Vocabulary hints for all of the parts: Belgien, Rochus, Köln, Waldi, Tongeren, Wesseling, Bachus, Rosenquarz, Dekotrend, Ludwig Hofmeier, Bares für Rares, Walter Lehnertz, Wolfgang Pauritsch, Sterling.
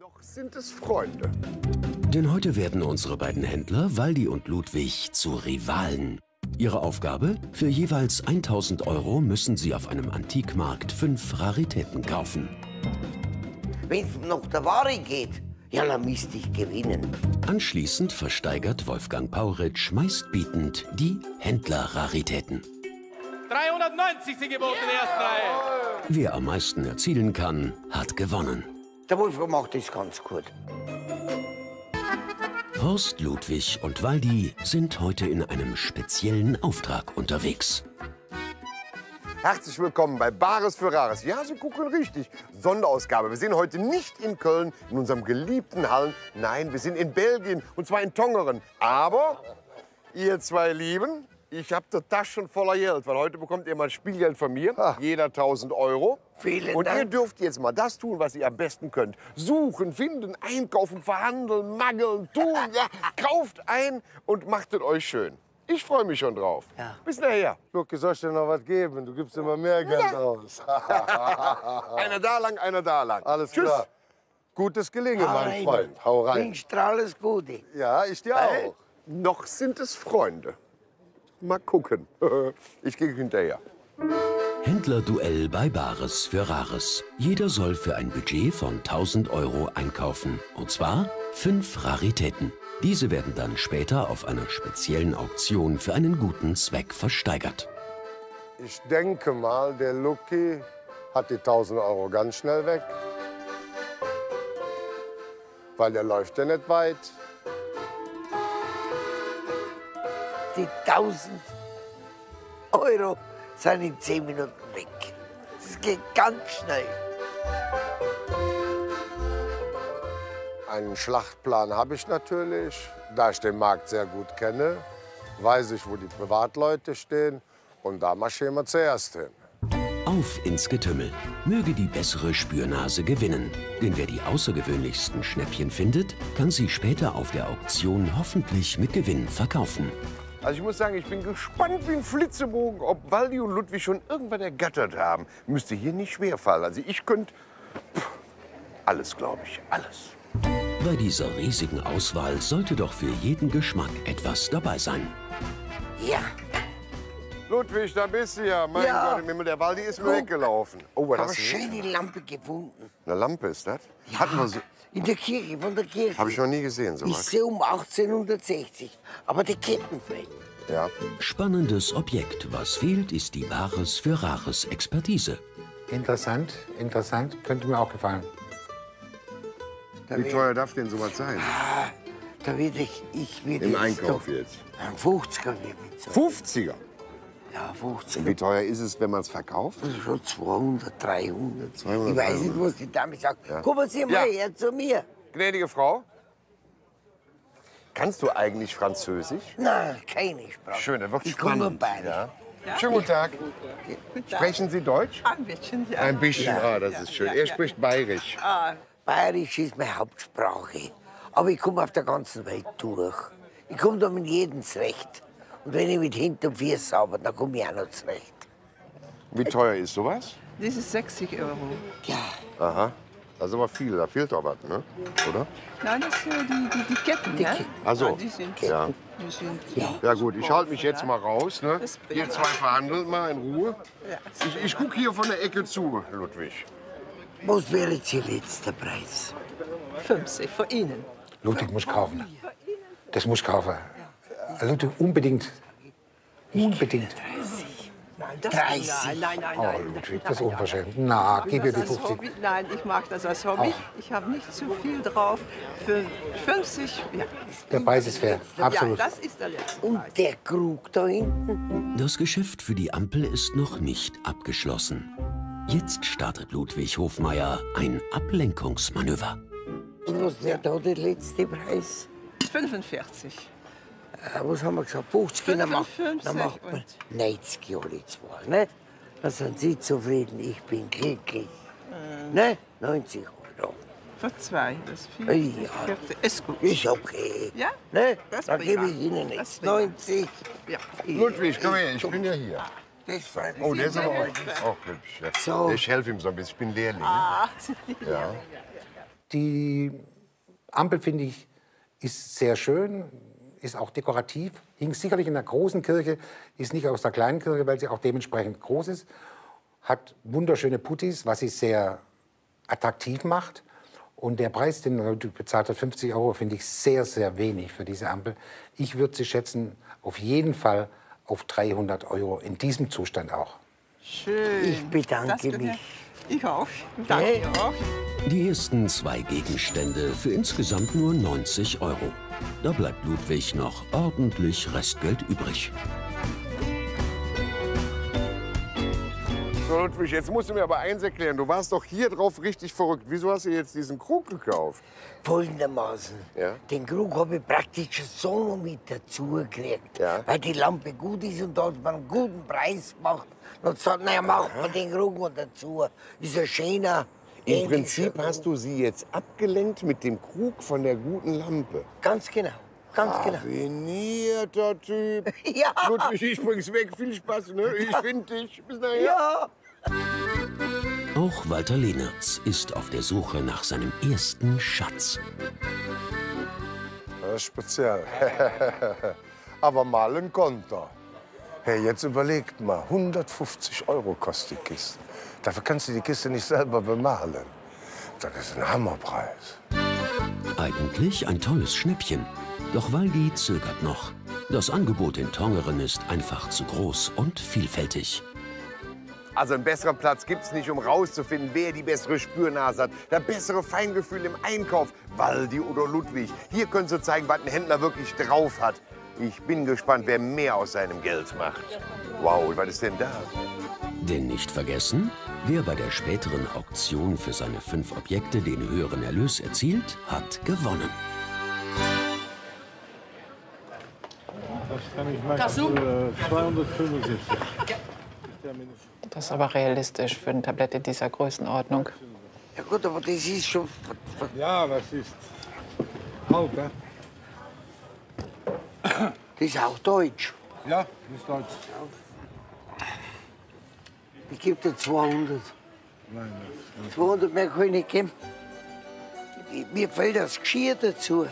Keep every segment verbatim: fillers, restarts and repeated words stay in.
Noch sind es Freunde. Denn heute werden unsere beiden Händler, Waldi und Ludwig, zu Rivalen. Ihre Aufgabe? Für jeweils tausend Euro müssen sie auf einem Antikmarkt fünf Raritäten kaufen. Wenn es noch der Ware geht, ja, dann müsste ich gewinnen. Anschließend versteigert Wolfgang Pauritsch meistbietend die Händler-Raritäten. dreihundertneunzig sind geboten, erste Reihe. Wer am meisten erzielen kann, hat gewonnen. Der Wolfgang macht das ganz gut. Horst, Ludwig und Waldi sind heute in einem speziellen Auftrag unterwegs. Herzlich willkommen bei Bares für Rares. Ja, Sie gucken richtig. Sonderausgabe. Wir sind heute nicht in Köln, in unserem geliebten Hallen. Nein, wir sind in Belgien, und zwar in Tongeren. Aber ihr zwei Lieben, ich habe die Taschen voller Geld, weil heute bekommt ihr mal Spielgeld von mir. Ach. Jeder tausend Euro. Vielen Und Dank. Ihr dürft jetzt mal das tun, was ihr am besten könnt. Suchen, finden, einkaufen, verhandeln, mangeln, tun. Ja, kauft ein und machtet euch schön. Ich freue mich schon drauf. Ja. Bis nachher. Luke, soll ich dir noch was geben? Du gibst immer mehr Geld ja. aus. Einer da lang, einer da lang. Alles Tschüss. Klar. Gutes Gelingen, Hau mein rein. Freund. Hau rein. Wünscht dir alles Gute. Ja, ich dir auch. Noch sind es Freunde. Mal gucken. Ich gehe hinterher. Händlerduell bei Bares für Rares. Jeder soll für ein Budget von tausend Euro einkaufen. Und zwar fünf Raritäten. Diese werden dann später auf einer speziellen Auktion für einen guten Zweck versteigert. Ich denke mal, der Lucky hat die tausend Euro ganz schnell weg. Weil der läuft ja nicht weit. Die tausend Euro sind in zehn Minuten weg. Das geht ganz schnell. Einen Schlachtplan habe ich natürlich. Da ich den Markt sehr gut kenne, weiß ich, wo die Privatleute stehen. Und da marschieren wir zuerst hin. Auf ins Getümmel. Möge die bessere Spürnase gewinnen. Denn wer die außergewöhnlichsten Schnäppchen findet, kann sie später auf der Auktion hoffentlich mit Gewinn verkaufen. Also ich muss sagen, ich bin gespannt wie ein Flitzebogen, ob Waldi und Ludwig schon irgendwann ergattert haben. Müsste hier nicht schwerfallen. Also ich könnte alles, glaube ich, alles. Bei dieser riesigen Auswahl sollte doch für jeden Geschmack etwas dabei sein. Ja. Ludwig, da bist du ja. Mein ja. Gott im Himmel, der Waldi ist mir weggelaufen. Oh, was hast du schön die Lampe gefunden. Eine Lampe ist das? Ja. Hatten wir so in der Kirche, von der Kirche. Habe ich noch nie gesehen, so was. Ich sehe um achtzehnhundertsechzig, aber die Ketten fehlen. Ja. Spannendes Objekt. Was fehlt, ist die Bares für Rares Expertise. Interessant, interessant. Könnte mir auch gefallen. Da Wie teuer darf denn sowas sein? Ah, da will ich, ich will Im jetzt Einkauf jetzt? Ein fünfziger wird so. fünfziger? Ja, fünfziger. Wie teuer ist es, wenn man es verkauft? Das ist schon zweihundert, dreihundert. zweihundert, ich weiß nicht, was die Dame sagt. Ja. Kommen Sie mal ja. her zu mir. Gnädige Frau, kannst du eigentlich Französisch? Nein, keine Sprache. Schön, das wird ich spannend. Ja. Schönen guten Tag. Sprechen Sie Deutsch? Ein bisschen, ja. Ein bisschen, ja. ah, das ja. ist schön. Ja. Er spricht Bayerisch. Ah. Bayerisch ist meine Hauptsprache. Aber ich komme auf der ganzen Welt durch. Ich komme da mit jedem zurecht. Und wenn ich mit hinten vier sauber, dann komme ich auch noch zurecht. Wie teuer ist sowas? Das ist sechzig Euro. Ja. Aha. Das ist aber viel. Da fehlt doch was, ne? Oder? Nein, das sind die, die, die Ketten, die ne? Ketten. Ach so. Ja, die sind ja. Die sind ja. ja gut, ich halte mich jetzt mal raus, ne? Ihr zwei verhandelt mal in Ruhe. Ich, ich gucke hier von der Ecke zu, Ludwig. Was wäre jetzt Ihr letzter Preis? fünfzig, von Ihnen. Ludwig muss kaufen. Das muss kaufen. Ludwig, unbedingt. Unbedingt. dreißig. Nein, das dreißig. Nein, nein, nein. Oh, Ludwig, das ist unverschämt. Na, gib mir die fünfzig. Hobby, nein, ich mag das als Hobby. Auch. Ich habe nicht zu viel drauf. Für fünfzig, ja. Der Preis ist fair, absolut. Ja, das ist der letzte Preis. Und der Krug da hinten? Das Geschäft für die Ampel ist noch nicht abgeschlossen. Jetzt startet Ludwig Hofmeier ein Ablenkungsmanöver. Was wäre da der letzte Preis? fünfundvierzig. Äh, was haben wir gesagt? fünfzig? Dann macht man neunzig, alle zwei. Ne? Dann sind Sie zufrieden, ich bin glücklich. Ähm. Ne? neunzig Euro. Für zwei, das ist viel. Ja. Ist gut. Ist okay. Ja? Ne? Das dann gebe ich Ihnen nichts. neunzig. Ja. Ludwig, komm her, ich bin ja hier. Oh, der ist aber auch hübsch. Ja. So. Ich helfe ihm so ein bisschen. Ich bin Lehrling. Ah, ja. Die Ampel, finde ich, ist sehr schön, ist auch dekorativ, hing sicherlich in der großen Kirche, ist nicht aus der kleinen Kirche, weil sie auch dementsprechend groß ist, hat wunderschöne Puttis, was sie sehr attraktiv macht. Und der Preis, den er bezahlt hat, fünfzig Euro, finde ich sehr, sehr wenig für diese Ampel. Ich würde sie schätzen, auf jeden Fall auf dreihundert Euro, in diesem Zustand auch. Schön. Ich bedanke mich. Ich auch. Danke hey. auch. Die ersten zwei Gegenstände für insgesamt nur neunzig Euro. Da bleibt Ludwig noch ordentlich Restgeld übrig. So, Ludwig, jetzt musst du mir aber eins erklären. Du warst doch hier drauf richtig verrückt. Wieso hast du jetzt diesen Krug gekauft? Folgendermaßen. Ja? Den Krug habe ich praktisch so noch mit dazu gekriegt. Ja? Weil die Lampe gut ist und da hat man einen guten Preis gemacht. Und sagt, naja, macht man den Krug noch dazu. Ist ein schöner. Im Prinzip hast du sie jetzt abgelenkt mit dem Krug von der guten Lampe. Ganz genau. Ganz genau. Raffinierter Typ. Ja. Ludwig, ich bring's weg. Viel Spaß, ne? Ich finde dich. Bis nachher. Ja. Auch Walter Lehnertz ist auf der Suche nach seinem ersten Schatz. Das ist speziell. Aber malen konnte er. Hey, jetzt überlegt mal, hundertfünfzig Euro kostet die Kiste. Dafür kannst du die Kiste nicht selber bemalen. Das ist ein Hammerpreis. Eigentlich ein tolles Schnäppchen. Doch Waldi zögert noch. Das Angebot in Tongeren ist einfach zu groß und vielfältig. Also einen besseren Platz gibt es nicht, um rauszufinden, wer die bessere Spürnase hat, das bessere Feingefühl im Einkauf, Waldi oder Ludwig. Hier können Sie zeigen, was ein Händler wirklich drauf hat. Ich bin gespannt, wer mehr aus seinem Geld macht. Wow, was ist denn da? Denn nicht vergessen, wer bei der späteren Auktion für seine fünf Objekte den höheren Erlös erzielt, hat gewonnen. Das kann ich machen für zweihundertfünfundsiebzig. Das ist aber realistisch für eine Tablette dieser Größenordnung. Ja gut, aber das ist schon... Ja, was ist... Halb, ja? Das ist auch deutsch. Ja, das ist deutsch. Ich gebe dir zweihundert. Nein, nein. zweihundert mehr kann ich nicht geben. Mir fällt das Geschirr dazu,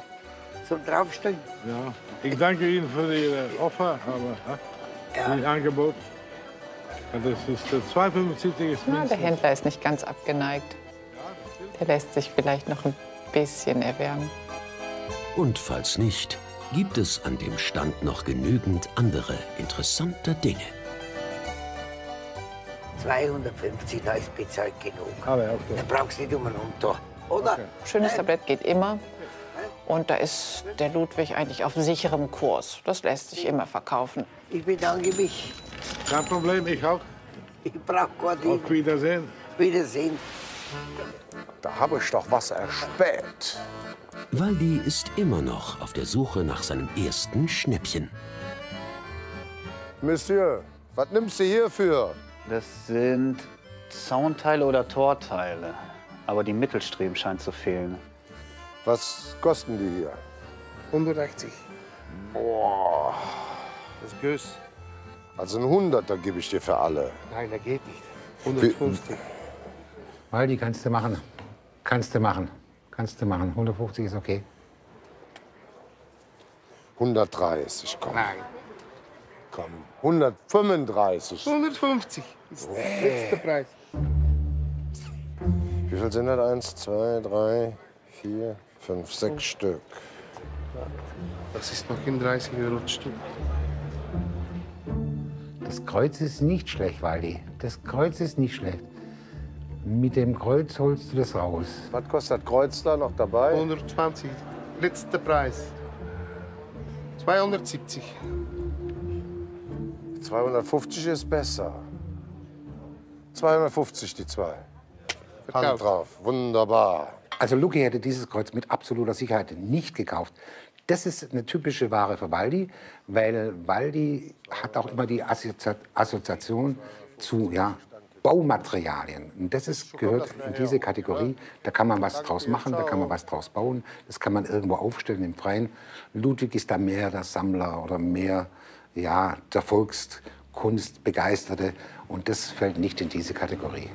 zum Draufstellen. Ja, ich danke Ihnen für Ihre Offer, aber ja. Ihr Angebot. Das ist der zweihundertfünfundsiebzig ist mindestens. Der Händler ist nicht ganz abgeneigt. Der lässt sich vielleicht noch ein bisschen erwärmen. Und falls nicht, gibt es an dem Stand noch genügend andere interessante Dinge. zweihundertfünfzig, da ist bezahlt genug. Aber okay. Da brauchst du nicht um einen Unter, oder? Okay. Schönes Tablett geht immer. Und da ist der Ludwig eigentlich auf sicherem Kurs. Das lässt sich immer verkaufen. Ich bedanke mich. Kein Problem, ich auch. Ich brauche Gott. Auf Wiedersehen. Wiedersehen. Da habe ich doch was erspäht. Waldi ist immer noch auf der Suche nach seinem ersten Schnäppchen. Monsieur, was nimmst du hierfür? Das sind Zaunteile oder Torteile. Aber die Mittelstreben scheint zu fehlen. Was kosten die hier? hundertachtzig. Boah. Das ist böse. Also ein Hunderter gebe ich dir für alle. Nein, das geht nicht. hundertfünfzig. Waldi, kannst du machen. Kannst du machen. Kannst du machen. hundertfünfzig ist okay. hundertdreißig, komm. Nein. Komm, hundertfünfunddreißig. hundertfünfzig ist der letzte Preis. Wie viel sind das? Eins, zwei, drei, vier, fünf, sechs Stück. Das ist noch in dreißig Euro Stück. Das Kreuz ist nicht schlecht, Waldi. Das Kreuz ist nicht schlecht. Mit dem Kreuz holst du das raus. Was kostet das Kreuz da noch dabei? hundertzwanzig. Letzter Preis. zweihundertsiebzig. zweihundertfünfzig ist besser. zweihundertfünfzig die zwei. Hand drauf. Wunderbar. Also Luki hätte dieses Kreuz mit absoluter Sicherheit nicht gekauft. Das ist eine typische Ware für Waldi, weil Waldi hat auch immer die Assozi Assoziation zu, ja, Baumaterialien. Und das ist, gehört in diese Kategorie. Da kann man was draus machen, da kann man was draus bauen. Das kann man irgendwo aufstellen im Freien. Ludwig ist da mehr der Sammler oder mehr, ja, der Volkskunstbegeisterte. Und das fällt nicht in diese Kategorie.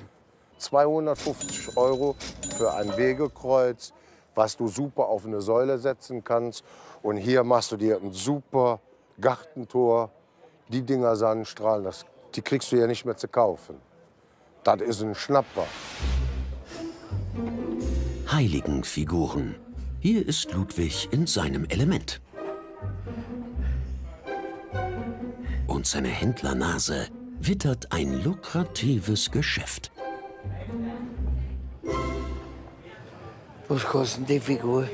zweihundertfünfzig Euro für ein Wegekreuz, was du super auf eine Säule setzen kannst. Und hier machst du dir ein super Gartentor. Die Dinger Sonnenstrahlen, das, die kriegst du ja nicht mehr zu kaufen. Das ist ein Schnapper. Heiligenfiguren. Hier ist Ludwig in seinem Element. Und seine Händlernase wittert ein lukratives Geschäft. Was kostet die Figur?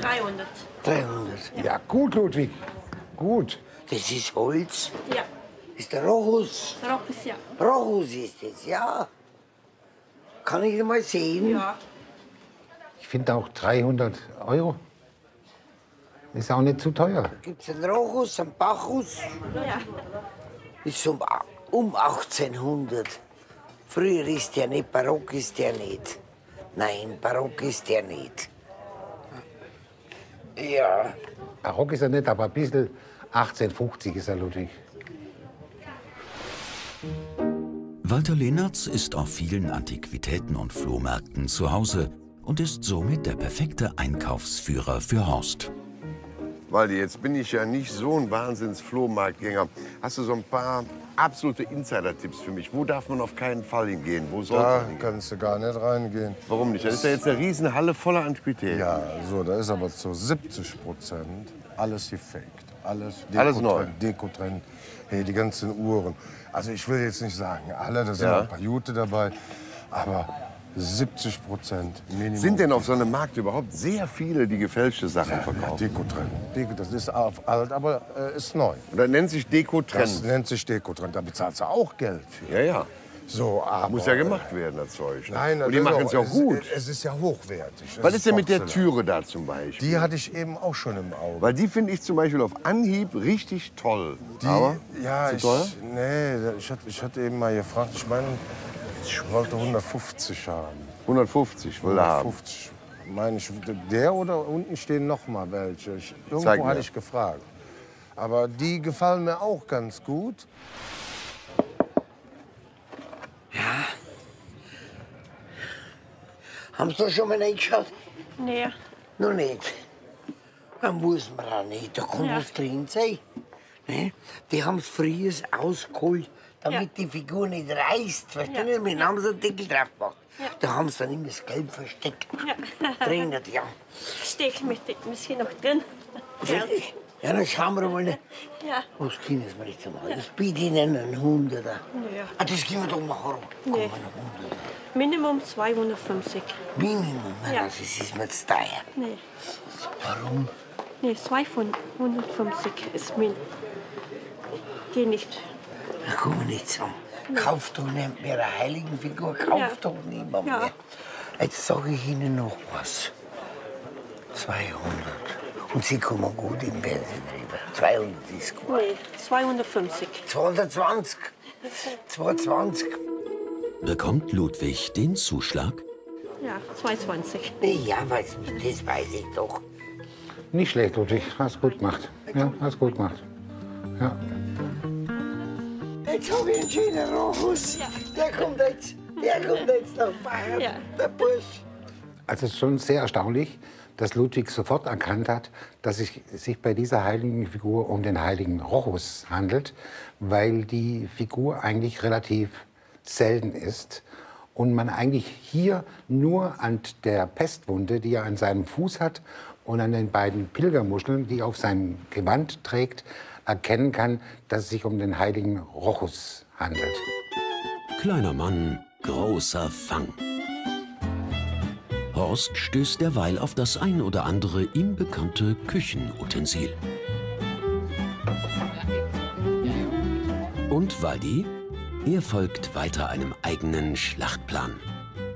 dreihundert. dreihundert. Ja, gut, Ludwig. Gut. Das ist Holz? Ja. Ist der Rochus? Rochus, ja. Rochus ist es, ja. Kann ich mal sehen? Ja. Ich finde auch dreihundert Euro. Ist auch nicht zu teuer. Da gibt es einen Rochus, einen Bachus. Ja. Ist um, um achtzehnhundert. Früher ist der nicht, barock ist der nicht. Nein, barock ist der nicht. Ja. Barock ist er nicht, aber ein bisschen achtzehnhundertfünfzig ist er, Ludwig. Walter Lehnertz ist auf vielen Antiquitäten und Flohmärkten zu Hause und ist somit der perfekte Einkaufsführer für Horst. Waldi, jetzt bin ich ja nicht so ein Wahnsinns-Flohmarktgänger. Hast du so ein paar absolute Insider-Tipps für mich? Wo darf man auf keinen Fall hingehen? Wo soll man hingehen? Da kannst du gar nicht reingehen. Warum nicht? Da ist ja jetzt eine riesen Halle voller Antiquitäten. Ja, so, da ist aber zu siebzig Prozent alles gefaked. Alles, Dekotrend, alles neu. Dekotrend, hey, die ganzen Uhren. Also ich will jetzt nicht sagen, alle, da sind ja ein paar Jute dabei, aber siebzig Prozent Minimum. Sind denn auf so einem Markt überhaupt sehr viele, die gefälschte Sachen ja, verkaufen? Ja, Dekotrend. Deko, das ist alt, aber äh, ist neu. Oder nennt sich Dekotrend? Das nennt sich Dekotrend, da bezahlst du auch Geld für. Ja, ja. So, aber, muss ja gemacht werden, das Zeug. Nein, das und die machen es ja auch gut. Es, es ist ja hochwertig. Was ist denn mit der Türe da zum Beispiel? Die hatte ich eben auch schon im Auge. Weil die finde ich zum Beispiel auf Anhieb richtig toll. Die, aber, ja, ist ich, nee, ich hatte, ich hatte eben mal gefragt, ich meine, ich wollte hundertfünfzig haben. hundertfünfzig will er haben? hundertfünfzig, meine ich, der oder unten stehen noch mal welche. Ich, irgendwo hatte ich gefragt. Aber die gefallen mir auch ganz gut. Ja. Haben Sie da schon mal reingeschaut? Nee. Noch nicht. Dann muss man auch nicht. Da kann ja was drin sein. Ne? Die haben es früher ausgeholt, damit ja die Figur nicht reißt. Verstehen Sie? Wenn haben sie einen Deckel drauf gemacht. Ja. Da haben sie dann immer das Gelb versteckt. Ja. Drin, ja. Stecken müssen noch drin. Ja, dann schauen wir mal. Ja. Was können wir jetzt machen? Ja. Ich biete Ihnen einen Hunderter. Ja. Ah, das gehen wir doch mal hoch. Nee. Minimum zweihundertfünfzig. Minimum? Ja. Also, das ist mir zu teuer. Nee. Warum? Nee, zweihundertfünfzig ist min. Geh nicht. Da kommen wir nicht zusammen. Nee. Kauft doch nicht mehr eine Heiligenfigur. Kauft ja doch niemand ja mehr. Jetzt sage ich Ihnen noch was. zweihundert. Und sie kommen gut im Fernsehen drüber. zweihundert ist gut. Nee, zweihundertfünfzig. zweihundertzwanzig. zweihundertzwanzig. Bekommt Ludwig den Zuschlag? Ja, zweihundertzwanzig. Ja, weiß ich, das weiß ich doch. Nicht schlecht, Ludwig. Hast gut gemacht. Ja, hast gut gemacht. Ja. Jetzt habe ich einen schönen Rochus. Ja. Der kommt jetzt, der kommt jetzt nach Bayern. Ja. Der Bursch. Also, es ist schon sehr erstaunlich, dass Ludwig sofort erkannt hat, dass es sich bei dieser heiligen Figur um den heiligen Rochus handelt, weil die Figur eigentlich relativ selten ist und man eigentlich hier nur an der Pestwunde, die er an seinem Fuß hat, und an den beiden Pilgermuscheln, die er auf seinem Gewand trägt, erkennen kann, dass es sich um den heiligen Rochus handelt. Kleiner Mann, großer Fang. Horst stößt derweil auf das ein oder andere ihm bekannte Küchenutensil. Und Waldi? Er folgt weiter einem eigenen Schlachtplan.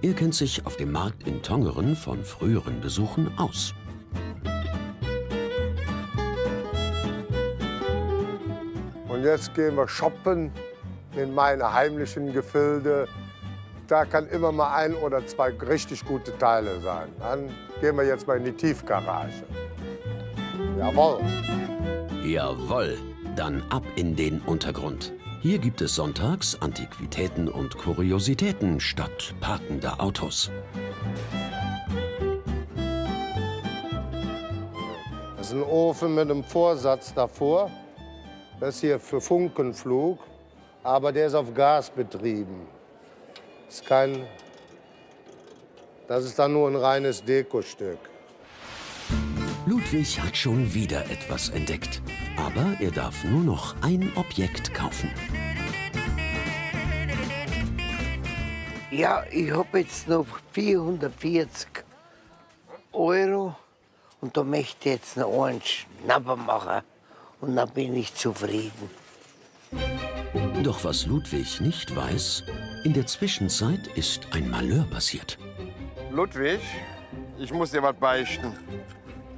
Er kennt sich auf dem Markt in Tongeren von früheren Besuchen aus. Und jetzt gehen wir shoppen in meine heimlichen Gefilde. Da kann immer mal ein oder zwei richtig gute Teile sein. Dann gehen wir jetzt mal in die Tiefgarage. Jawohl. Jawohl, dann ab in den Untergrund. Hier gibt es sonntags Antiquitäten und Kuriositäten statt parkender Autos. Das ist ein Ofen mit einem Vorsatz davor. Das ist hier für Funkenflug, aber der ist auf Gas betrieben. Ist kein, das ist dann nur ein reines Dekostück. Ludwig hat schon wieder etwas entdeckt, aber er darf nur noch ein Objekt kaufen. Ja, ich habe jetzt noch vierhundertvierzig Euro und da möchte ich jetzt noch einen Schnapper machen und dann bin ich zufrieden. Doch was Ludwig nicht weiß, in der Zwischenzeit ist ein Malheur passiert. Ludwig, ich muss dir was beichten.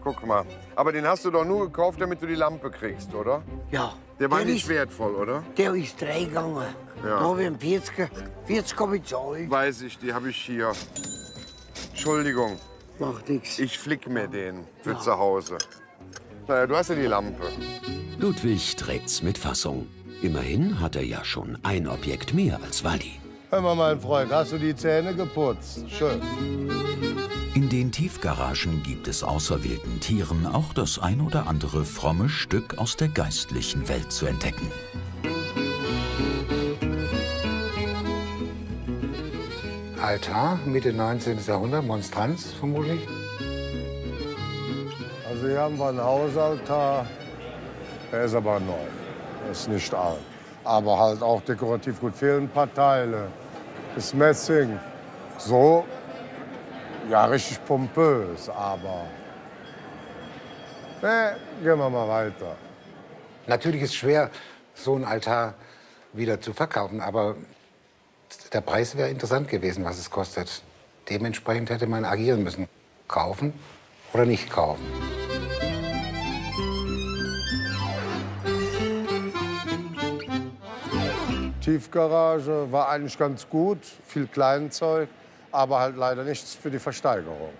Guck mal. Aber den hast du doch nur gekauft, damit du die Lampe kriegst, oder? Ja. Der war der nicht ist, wertvoll, oder? Der ist drei gegangen. Ja. Da habe ich einen vierziger, vierzig habe ich zahlt. Weiß ich, die habe ich hier. Entschuldigung. Macht nichts. Ich flick mir den für ja. zu Hause. Na ja, du hast ja die Lampe. Ludwig trägt's mit Fassung. Immerhin hat er ja schon ein Objekt mehr als Waldi. Hör mal, mein Freund, hast du die Zähne geputzt? Schön. In den Tiefgaragen gibt es außer wilden Tieren auch das ein oder andere fromme Stück aus der geistlichen Welt zu entdecken. Altar, Mitte neunzehnten. Jahrhundert, Monstranz vermutlich. Also hier haben wir einen Hausaltar, der ist aber neu, der ist nicht alt. Aber halt auch dekorativ gut, fehlen ein paar Teile. Das Messing, so. Ja, richtig pompös, aber... Ne, gehen wir mal weiter. Natürlich ist es schwer, so einen Altar wieder zu verkaufen, aber der Preis wäre interessant gewesen, was es kostet. Dementsprechend hätte man agieren müssen. Kaufen oder nicht kaufen. Tiefgarage war eigentlich ganz gut, viel Kleinzeug. Aber halt leider nichts für die Versteigerung.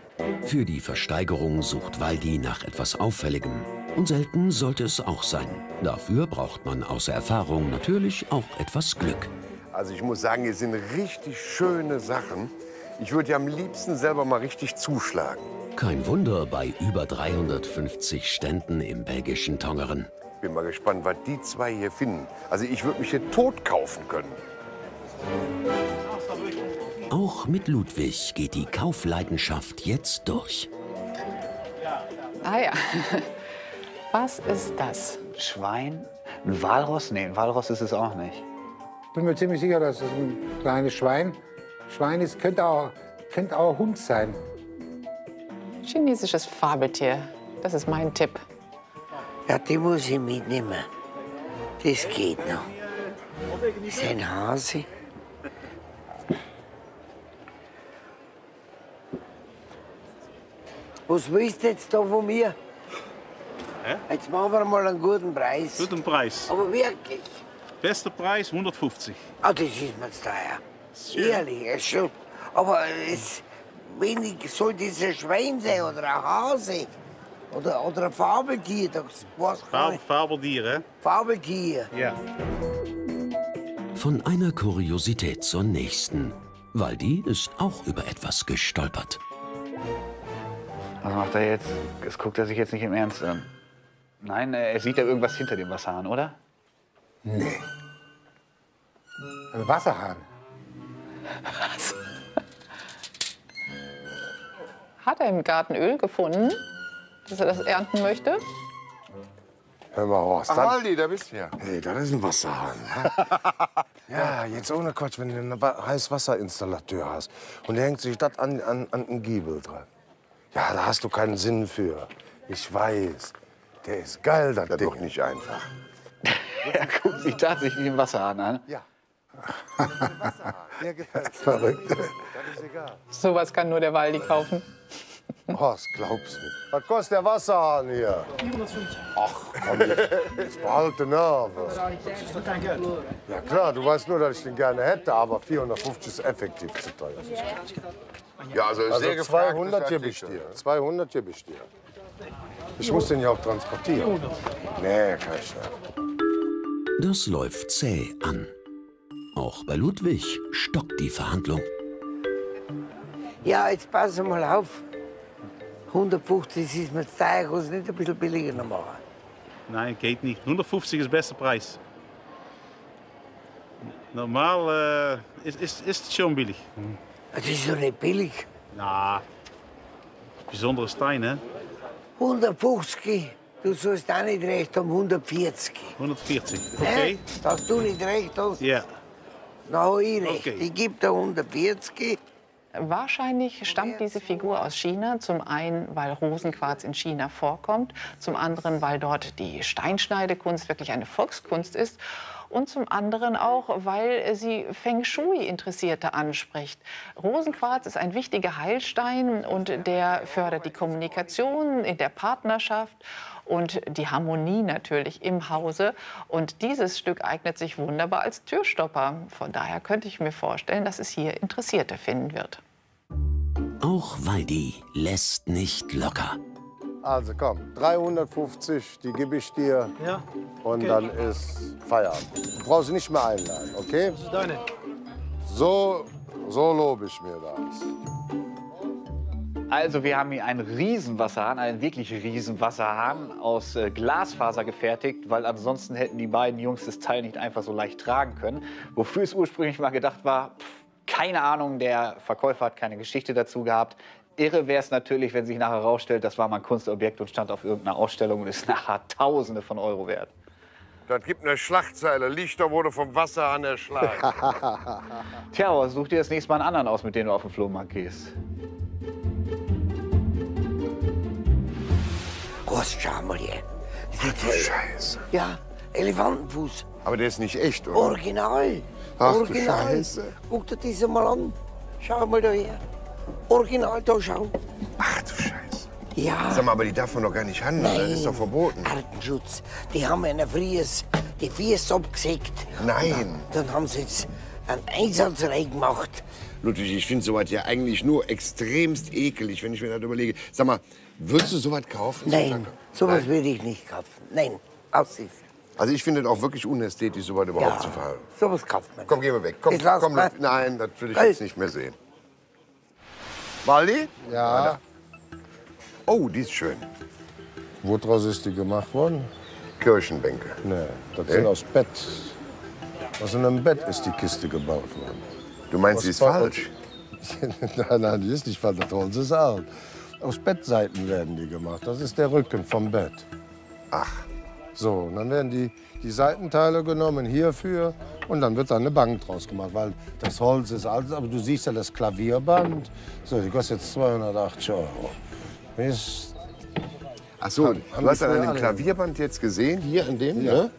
Für die Versteigerung sucht Waldi nach etwas Auffälligem. Und selten sollte es auch sein. Dafür braucht man außer Erfahrung natürlich auch etwas Glück. Also ich muss sagen, hier sind richtig schöne Sachen. Ich würde ja am liebsten selber mal richtig zuschlagen. Kein Wunder bei über dreihundertfünfzig Ständen im belgischen Tongeren. Ich bin mal gespannt, was die zwei hier finden. Also ich würde mich hier tot kaufen können. Auch mit Ludwig geht die Kaufleidenschaft jetzt durch. Ah ja, was ist das? Schwein? Ein Walross? Nee, ein Walross ist es auch nicht. Ich bin mir ziemlich sicher, dass es ein kleines Schwein, Schwein ist. Könnte auch, könnte auch ein Hund sein. Chinesisches Fabeltier, das ist mein Tipp. Ja, die muss ich mitnehmen. Das geht noch. Das ist ein Hase. Was willst du jetzt da von mir? Hä? Jetzt machen wir mal einen guten Preis. Guten Preis. Aber wirklich. Bester Preis hundertfünfzig. Ah, das ist mir zu teuer. Schön. Ehrlich, ist schon. Aber es wenig soll das ein Schwein sein oder ein Hase oder, oder ein Fabeltier. Das weiß Fab nicht. Fabeltier, hä? Fabeltier. Ja. Von einer Kuriosität zur nächsten. Waldi ist auch über etwas gestolpert. Was macht er jetzt? Das guckt er sich jetzt nicht im Ernst an. Nein, er sieht da irgendwas hinter dem Wasserhahn, oder? Nee. Ein Wasserhahn. Was? Hat er im Garten Öl gefunden, dass er das ernten möchte? Hör mal, Horst. Waldi, da bist du ja. Hey, das ist ein Wasserhahn. Ja, jetzt ohne Quatsch, wenn du einen Heißwasserinstallateur hast und der hängt sich das an, an, an einen Giebel dran. Ja, da hast du keinen Sinn für. Ich weiß. Der ist geil, das Ding. Doch nicht einfach. Er guckt sich tatsächlich den Wasserhahn an. Ja. Verrückt. Das ist egal. Sowas kann nur der Waldi kaufen. Was glaubst du? Was kostet der Wasserhahn hier? vierhundertfünfzig. Ach, komm jetzt. Jetzt behalte Nerven. Das ist doch kein Geld. Ja klar, du weißt nur, dass ich den gerne hätte, aber vierhundertfünfzig ist effektiv zu teuer. Ja, also, also sehr zweihundert gebe ich dir. zweihundert gebe ich dir. Ich muss den ja auch transportieren. Nee, kann ich nicht. Das läuft zäh an. Auch bei Ludwig stockt die Verhandlung. Ja, jetzt passen wir mal auf. hundertfünfzig ist mir zu teuer, kannst du nicht ein bisschen billiger noch machen? Nein, geht nicht. hundertfünfzig ist der beste Preis. Normal äh, ist, ist, ist schon billig. Das ist doch nicht billig. Na, besondere Steine. hundertfünfzig. Du sollst auch nicht recht haben, hundertvierzig. hundertvierzig, okay. Ja, dass du nicht recht hast, ja. Dann habe ich recht. Okay. Ich gebe dir hundertvierzig. Wahrscheinlich stammt diese Figur aus China, zum einen, weil Rosenquarz in China vorkommt, zum anderen, weil dort die Steinschneidekunst wirklich eine Volkskunst ist und zum anderen auch, weil sie Feng Shui-Interessierte anspricht. Rosenquarz ist ein wichtiger Heilstein und der fördert die Kommunikation in der Partnerschaft und die Harmonie natürlich im Hause. Und dieses Stück eignet sich wunderbar als Türstopper. Von daher könnte ich mir vorstellen, dass es hier Interessierte finden wird. Auch Waldi lässt nicht locker. Also komm, dreihundertfünfzig, die gebe ich dir. Ja. Und okay, dann ist Feierabend. Du brauchst sie nicht mehr einladen, okay? Das ist deine. So, so lobe ich mir das. Also wir haben hier einen Riesenwasserhahn, einen wirklich Riesenwasserhahn aus äh, Glasfaser gefertigt, weil ansonsten hätten die beiden Jungs das Teil nicht einfach so leicht tragen können. Wofür es ursprünglich mal gedacht war, pff, keine Ahnung, der Verkäufer hat keine Geschichte dazu gehabt. Irre wäre es natürlich, wenn sich nachher herausstellt, das war mal ein Kunstobjekt und stand auf irgendeiner Ausstellung und ist nachher Tausende von Euro wert. Das gibt eine Schlagzeile. Lichter wurde vom Wasserhahn erschlagen. Tja, aber such dir das nächste Mal einen anderen aus, mit dem du auf den Flohmarkt gehst. Was, schau mal hier. Ach, Scheiße. Ja, Elefantenfuß. Aber der ist nicht echt, oder? Original. Ach, Original. Du Scheiße. Guck dir das mal an. Schau mal da her. Original, da schau. Ach, du Scheiße. Ja. Sag mal, aber die darf man doch gar nicht handeln. Nein. Das ist doch verboten. Artenschutz. Die haben einen Fries, die Fies abgesägt. Nein. Dann, dann haben sie jetzt einen Einsatz reingemacht. Ludwig, ich finde sowas ja eigentlich nur extremst ekelig, wenn ich mir das überlege. Sag mal, würdest du sowas kaufen? Nein, sowas würde ich nicht kaufen. Nein, aussicht. Also ich finde es auch wirklich unästhetisch, sowas überhaupt ja, zu verhalten. Sowas kauft man. Komm, geh mal weg. Komm, komm, mal. Nein, das will ich jetzt nicht mehr sehen. Waldi? Ja. Oh, die ist schön. Woraus ist die gemacht worden? Kirchenbänke. Nee, das sind aus Bett. Aus einem Bett ist die Kiste gebaut worden. Du meinst, sie ist falsch? Nein, nein, die ist nicht falsch. Das holen sie es auch. Aus Bettseiten werden die gemacht. Das ist der Rücken vom Bett. Ach. So, und dann werden die, die Seitenteile genommen hierfür und dann wird da eine Bank draus gemacht, weil das Holz ist alt, aber du siehst ja das Klavierband. So, die kostet jetzt zweihundertachtzig Euro. Mist. Ach so, haben, haben du hast an dem Klavierband jetzt gesehen, hier in dem, ja, ne?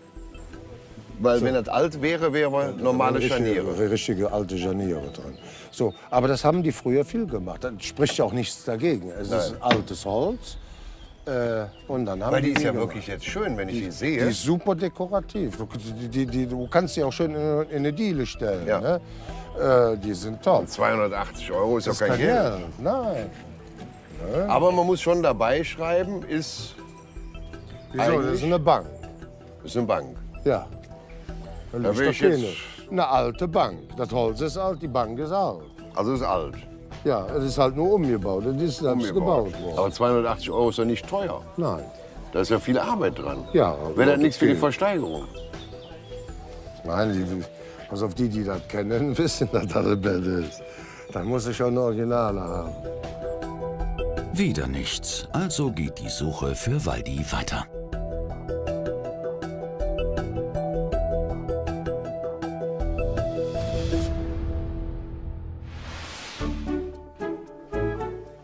Weil so, wenn das alt wäre, wäre normale richtige, Scharniere. Richtige alte Scharniere drin. So, aber das haben die früher viel gemacht. Da spricht ja auch nichts dagegen. Es Nein. ist altes Holz. Äh, und dann haben Weil die, die ist ja gemacht. Wirklich jetzt schön, wenn ich die, die sehe. Die ist super dekorativ. Du, die, die, du kannst sie auch schön in, in eine Diele stellen. Ja. Ne? Äh, die sind top. Und zweihundertachtzig Euro ist doch kein Geld. Geld. Nein. Nein. Aber man muss schon dabei schreiben, ist. Wieso? Das ist eine Bank. Das ist eine Bank. Ja. Da will ich jetzt eine alte Bank. Das Holz ist alt, die Bank ist alt. Also ist alt? Ja, es ist halt nur umgebaut. Das ist selbst gebaut worden. Aber zweihundertachtzig Euro ist ja nicht teuer. Nein. Da ist ja viel Arbeit dran. Ja. Wäre das nichts für die Versteigerung? Nein, die, also auf die, die das kennen, wissen, dass das ein Bett ist. Dann muss ich schon ein Original haben. Wieder nichts. Also geht die Suche für Waldi weiter.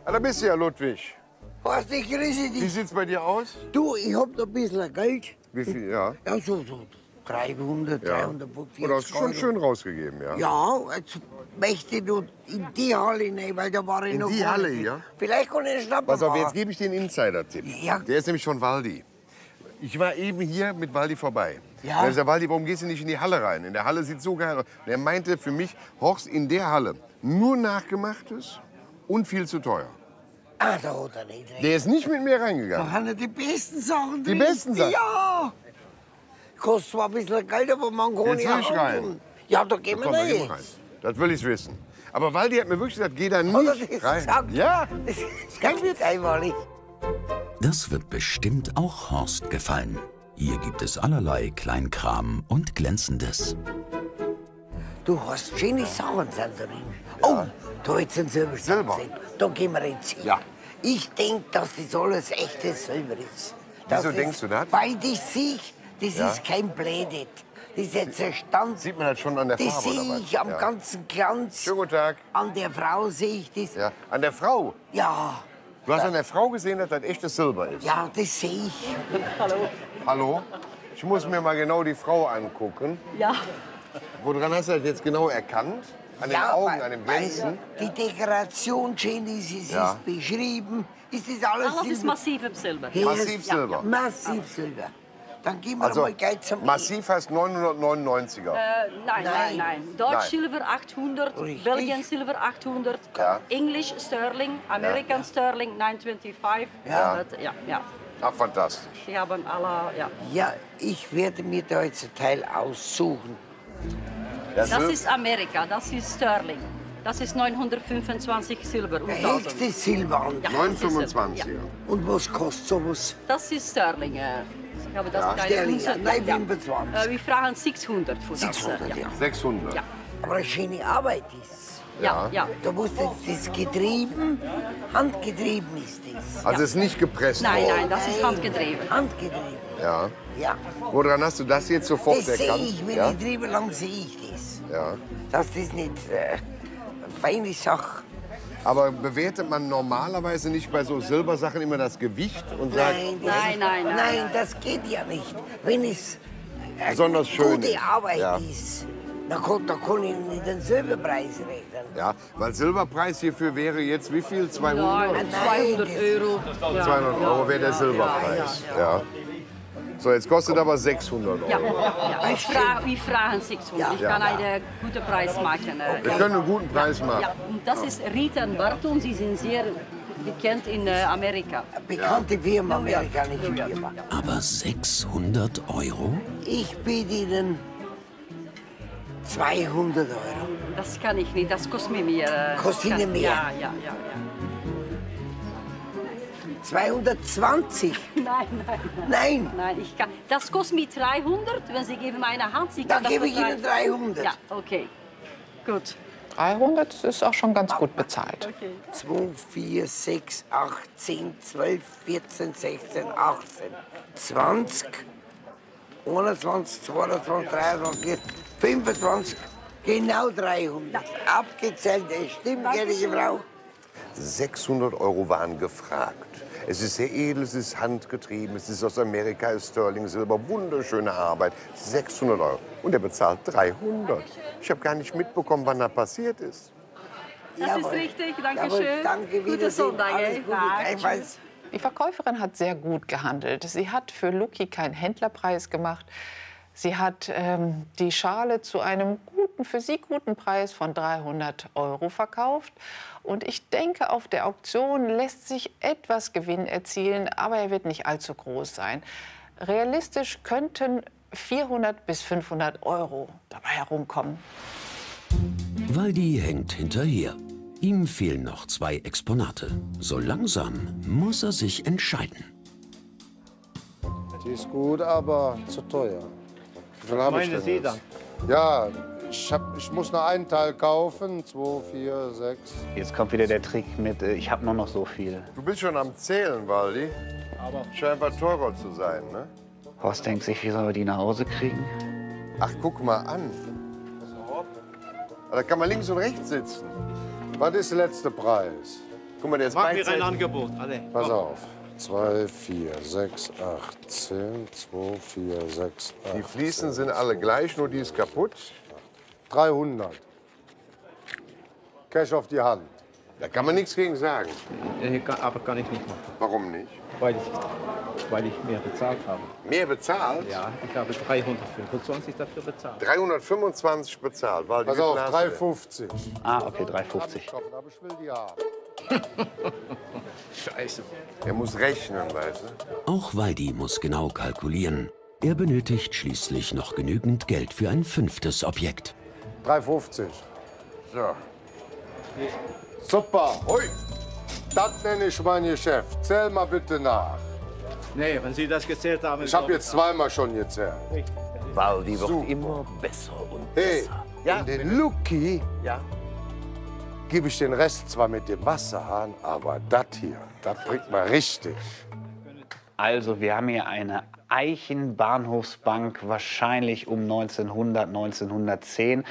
Da bist du ja, Ludwig. Was nicht riesig. Wie sieht's bei dir aus? Du, ich hab noch ein bisschen Geld. Wie viel, ja? Ja, so, so dreihundert, ja. dreihundertfünfzig. Oder hast du schon schön rausgegeben, ja? Ja, jetzt möchte ich nur in die Halle rein, weil da war ich in noch... In die Halle, nicht. Ja? Vielleicht kann ich einen Schnappen machen. Pass auf, jetzt gebe ich dir einen Insider-Tipp. Ja. Der ist nämlich von Waldi. Ich war eben hier mit Waldi vorbei. Ja? Da ist der Waldi, warum gehst du nicht in die Halle rein? In der Halle sieht so geil aus. Und er meinte für mich, Horst, in der Halle nur Nachgemachtes und viel zu teuer. Ah, da hat er nicht rein. Der ist nicht mit mir reingegangen. Da haben die besten Sachen drin. Die besten Sachen? Ja! Kostet zwar ein bisschen Geld, aber man kann ja auch rein. Ja, da gehen wir da jetzt. Rein. Das will ich wissen. Aber Waldi hat mir wirklich gesagt, geh da nicht oder das rein. Sagt, ja, das, das kann jetzt einmalig. Das wird bestimmt auch Horst gefallen. Hier gibt es allerlei Kleinkram und Glänzendes. Du hast schöne Sachen, sind drin. Oh, da jetzt ein Silber. Silber. Da gehen wir jetzt hin. Ja. Ich denke, dass das alles echtes Silber ist. Das Wieso ist, denkst du das? Weil ich sehe, das ja. ist kein Blädet. Das ist jetzt ein Stand. Sieht man das schon an der Farbe? Das sehe ich am ja. ganzen Glanz. Schönen guten Tag. An der Frau sehe ich das. Ja. An der Frau? Ja. Du hast an der Frau gesehen, dass das echtes Silber ist? Ja, das sehe ich. Hallo. Hallo? Ich muss mir mal genau die Frau angucken. Ja. Woran hast du das jetzt genau erkannt? An ja, den Augen, an dem Glänzen? Die Dekoration, schön ist, es ja. ist beschrieben. Ist das alles Silber? Alles ist massiv im Silber. Hier massiv ist, Silber? Ja. Massiv Alles. Silber. Dann gehen wir also, mal gleich zum Massiv heißt neunhundertneunundneunziger? Äh, nein, nein, nein, nein. Deutsch nein. Silber achthundert, richtig. Belgien Silber achthundert, ja. Englisch Sterling, American ja. Sterling neunhundertfünfundzwanzig. Ja. Ja, ja. Ach, fantastisch. Die haben alle, ja. Ja, ich werde mir da jetzt ein Teil aussuchen. Das, das ist Amerika, das ist Sterling. Das ist neunhundertfünfundzwanzig Silber. Und der höchste Silber. Ja, neunhundertfünfundzwanzig. Ja. Und was kostet sowas? Das ist Sterling. Ich habe das ja. Sterling, hundert, nein, ja. fünfundzwanzig. Wir fragen sechshundert von sechshundert, das. Ja. Ja. sechshundert. Ja. Aber eine schöne Arbeit ist. Ja, ja. Da muss das getrieben, handgetrieben ist das. Also ja. ist nicht gepresst worden? Nein, nein, das ist handgetrieben. Handgetrieben. Ja. Ja. Woran hast du das jetzt sofort das erkannt? Das sehe ich, wenn ja? ich drüber lang sehe ich das. Ja. Das ist nicht äh, eine feine Sache. Aber bewertet man normalerweise nicht bei so Silbersachen immer das Gewicht und sagt... Nein, nein, nein, nein. Nein, das geht ja nicht. Wenn es äh, besonders schön gute ist. Arbeit ja. ist, dann kann, dann kann ich nicht den Silberpreis reden. Ja, weil Silberpreis hierfür wäre jetzt wie viel? zweihundert? Nein, zweihundert Euro. zweihundert Euro wäre der Silberpreis. Ja. ja. So, jetzt kostet aber sechshundert Euro. Ja, ja. Ich frage, wir fragen sechshundert. Ich kann einen guten Preis machen. Wir können einen guten Preis machen. Ja. Und das ist Rita und Barton. Sie sind sehr bekannt in Amerika. Bekannte Firma, amerikanische Firma. Aber sechshundert Euro? Ich biete Ihnen zweihundert Euro. Das kann ich nicht. Das kostet mir mehr. Kostet Ihnen mehr? Ja, ja, ja. zweihundertzwanzig? Nein, nein, nein. Nein? Nein, ich kann. Das kostet mir dreihundert, wenn Sie geben meine Hand. Sie kann Dann das gebe ich Ihnen dreihundert. Ja, okay. Gut. dreihundert ist auch schon ganz gut bezahlt. Okay. zwei, vier, sechs, acht, zehn, zwölf, vierzehn, sechzehn, achtzehn, zwanzig, einundzwanzig, zweiundzwanzig, dreiundzwanzig, vierundzwanzig, genau dreihundert. Ja. Abgezählt, das stimmt, ehrliche Frau. sechshundert Euro waren gefragt. Es ist sehr edel, es ist handgetrieben, es ist aus Amerika, es ist Sterling Silber, wunderschöne Arbeit. sechshundert Euro. Und er bezahlt dreihundert. Ich habe gar nicht mitbekommen, wann das passiert ist. Das Jawohl. Ist richtig, danke schön. Jawohl, danke, Gute Sonntag. Die Verkäuferin hat sehr gut gehandelt. Sie hat für Lucky keinen Händlerpreis gemacht. Sie hat ähm, die Schale zu einem guten, für sie guten Preis von dreihundert Euro verkauft. Und ich denke, auf der Auktion lässt sich etwas Gewinn erzielen, aber er wird nicht allzu groß sein. Realistisch könnten vierhundert bis fünfhundert Euro dabei herumkommen. Waldi hängt hinterher. Ihm fehlen noch zwei Exponate. So langsam muss er sich entscheiden. Die ist gut, aber zu teuer. Meine Sie dann? Ja, ich, hab, ich muss nur einen Teil kaufen. Zwei, vier, sechs. Jetzt kommt wieder der Trick mit, ich habe nur noch so viel. Du bist schon am Zählen, Waldi. Aber scheinbar teurer zu sein, ne? Horst denkt sich, wie sollen wir die nach Hause kriegen? Ach, guck mal an. Da kann man links und rechts sitzen. Was ist der letzte Preis? Guck mal, der ist Mach mir ein Angebot, alle. Pass auf. zwei, vier, sechs, acht, zehn, zwei, vier, sechs, acht. Die Fliesen sind alle gleich, nur die ist kaputt. dreihundert. Cash auf die Hand. Da kann man nichts gegen sagen. Aber kann ich nicht machen. Warum nicht? Weil ich, weil ich mehr bezahlt habe. Mehr bezahlt? Ja, ich habe dreihundertfünfundzwanzig dafür bezahlt. dreihundertfünfundzwanzig bezahlt? Weil Pass auf, dreihundertfünfzig. Ah, okay, dreihundertfünfzig. Aber ich will die haben. Scheiße. Er muss rechnen, weißt du? Auch Waldi muss genau kalkulieren. Er benötigt schließlich noch genügend Geld für ein fünftes Objekt. drei Euro fünfzig. Ja. Super. Ui. Das nenne ich mein Geschäft. Zähl mal bitte nach. Nee, wenn Sie das gezählt haben... Ich habe jetzt zweimal schon gezählt. Waldi wird Super. immer besser und hey, besser. Ja? Den Lucky ja? gebe ich den Rest zwar mit dem Wasserhahn, aber das hier, das bringt man richtig. Also, wir haben hier eine Eichenbahnhofsbank, wahrscheinlich um neunzehnhundert, neunzehnhundertzehn.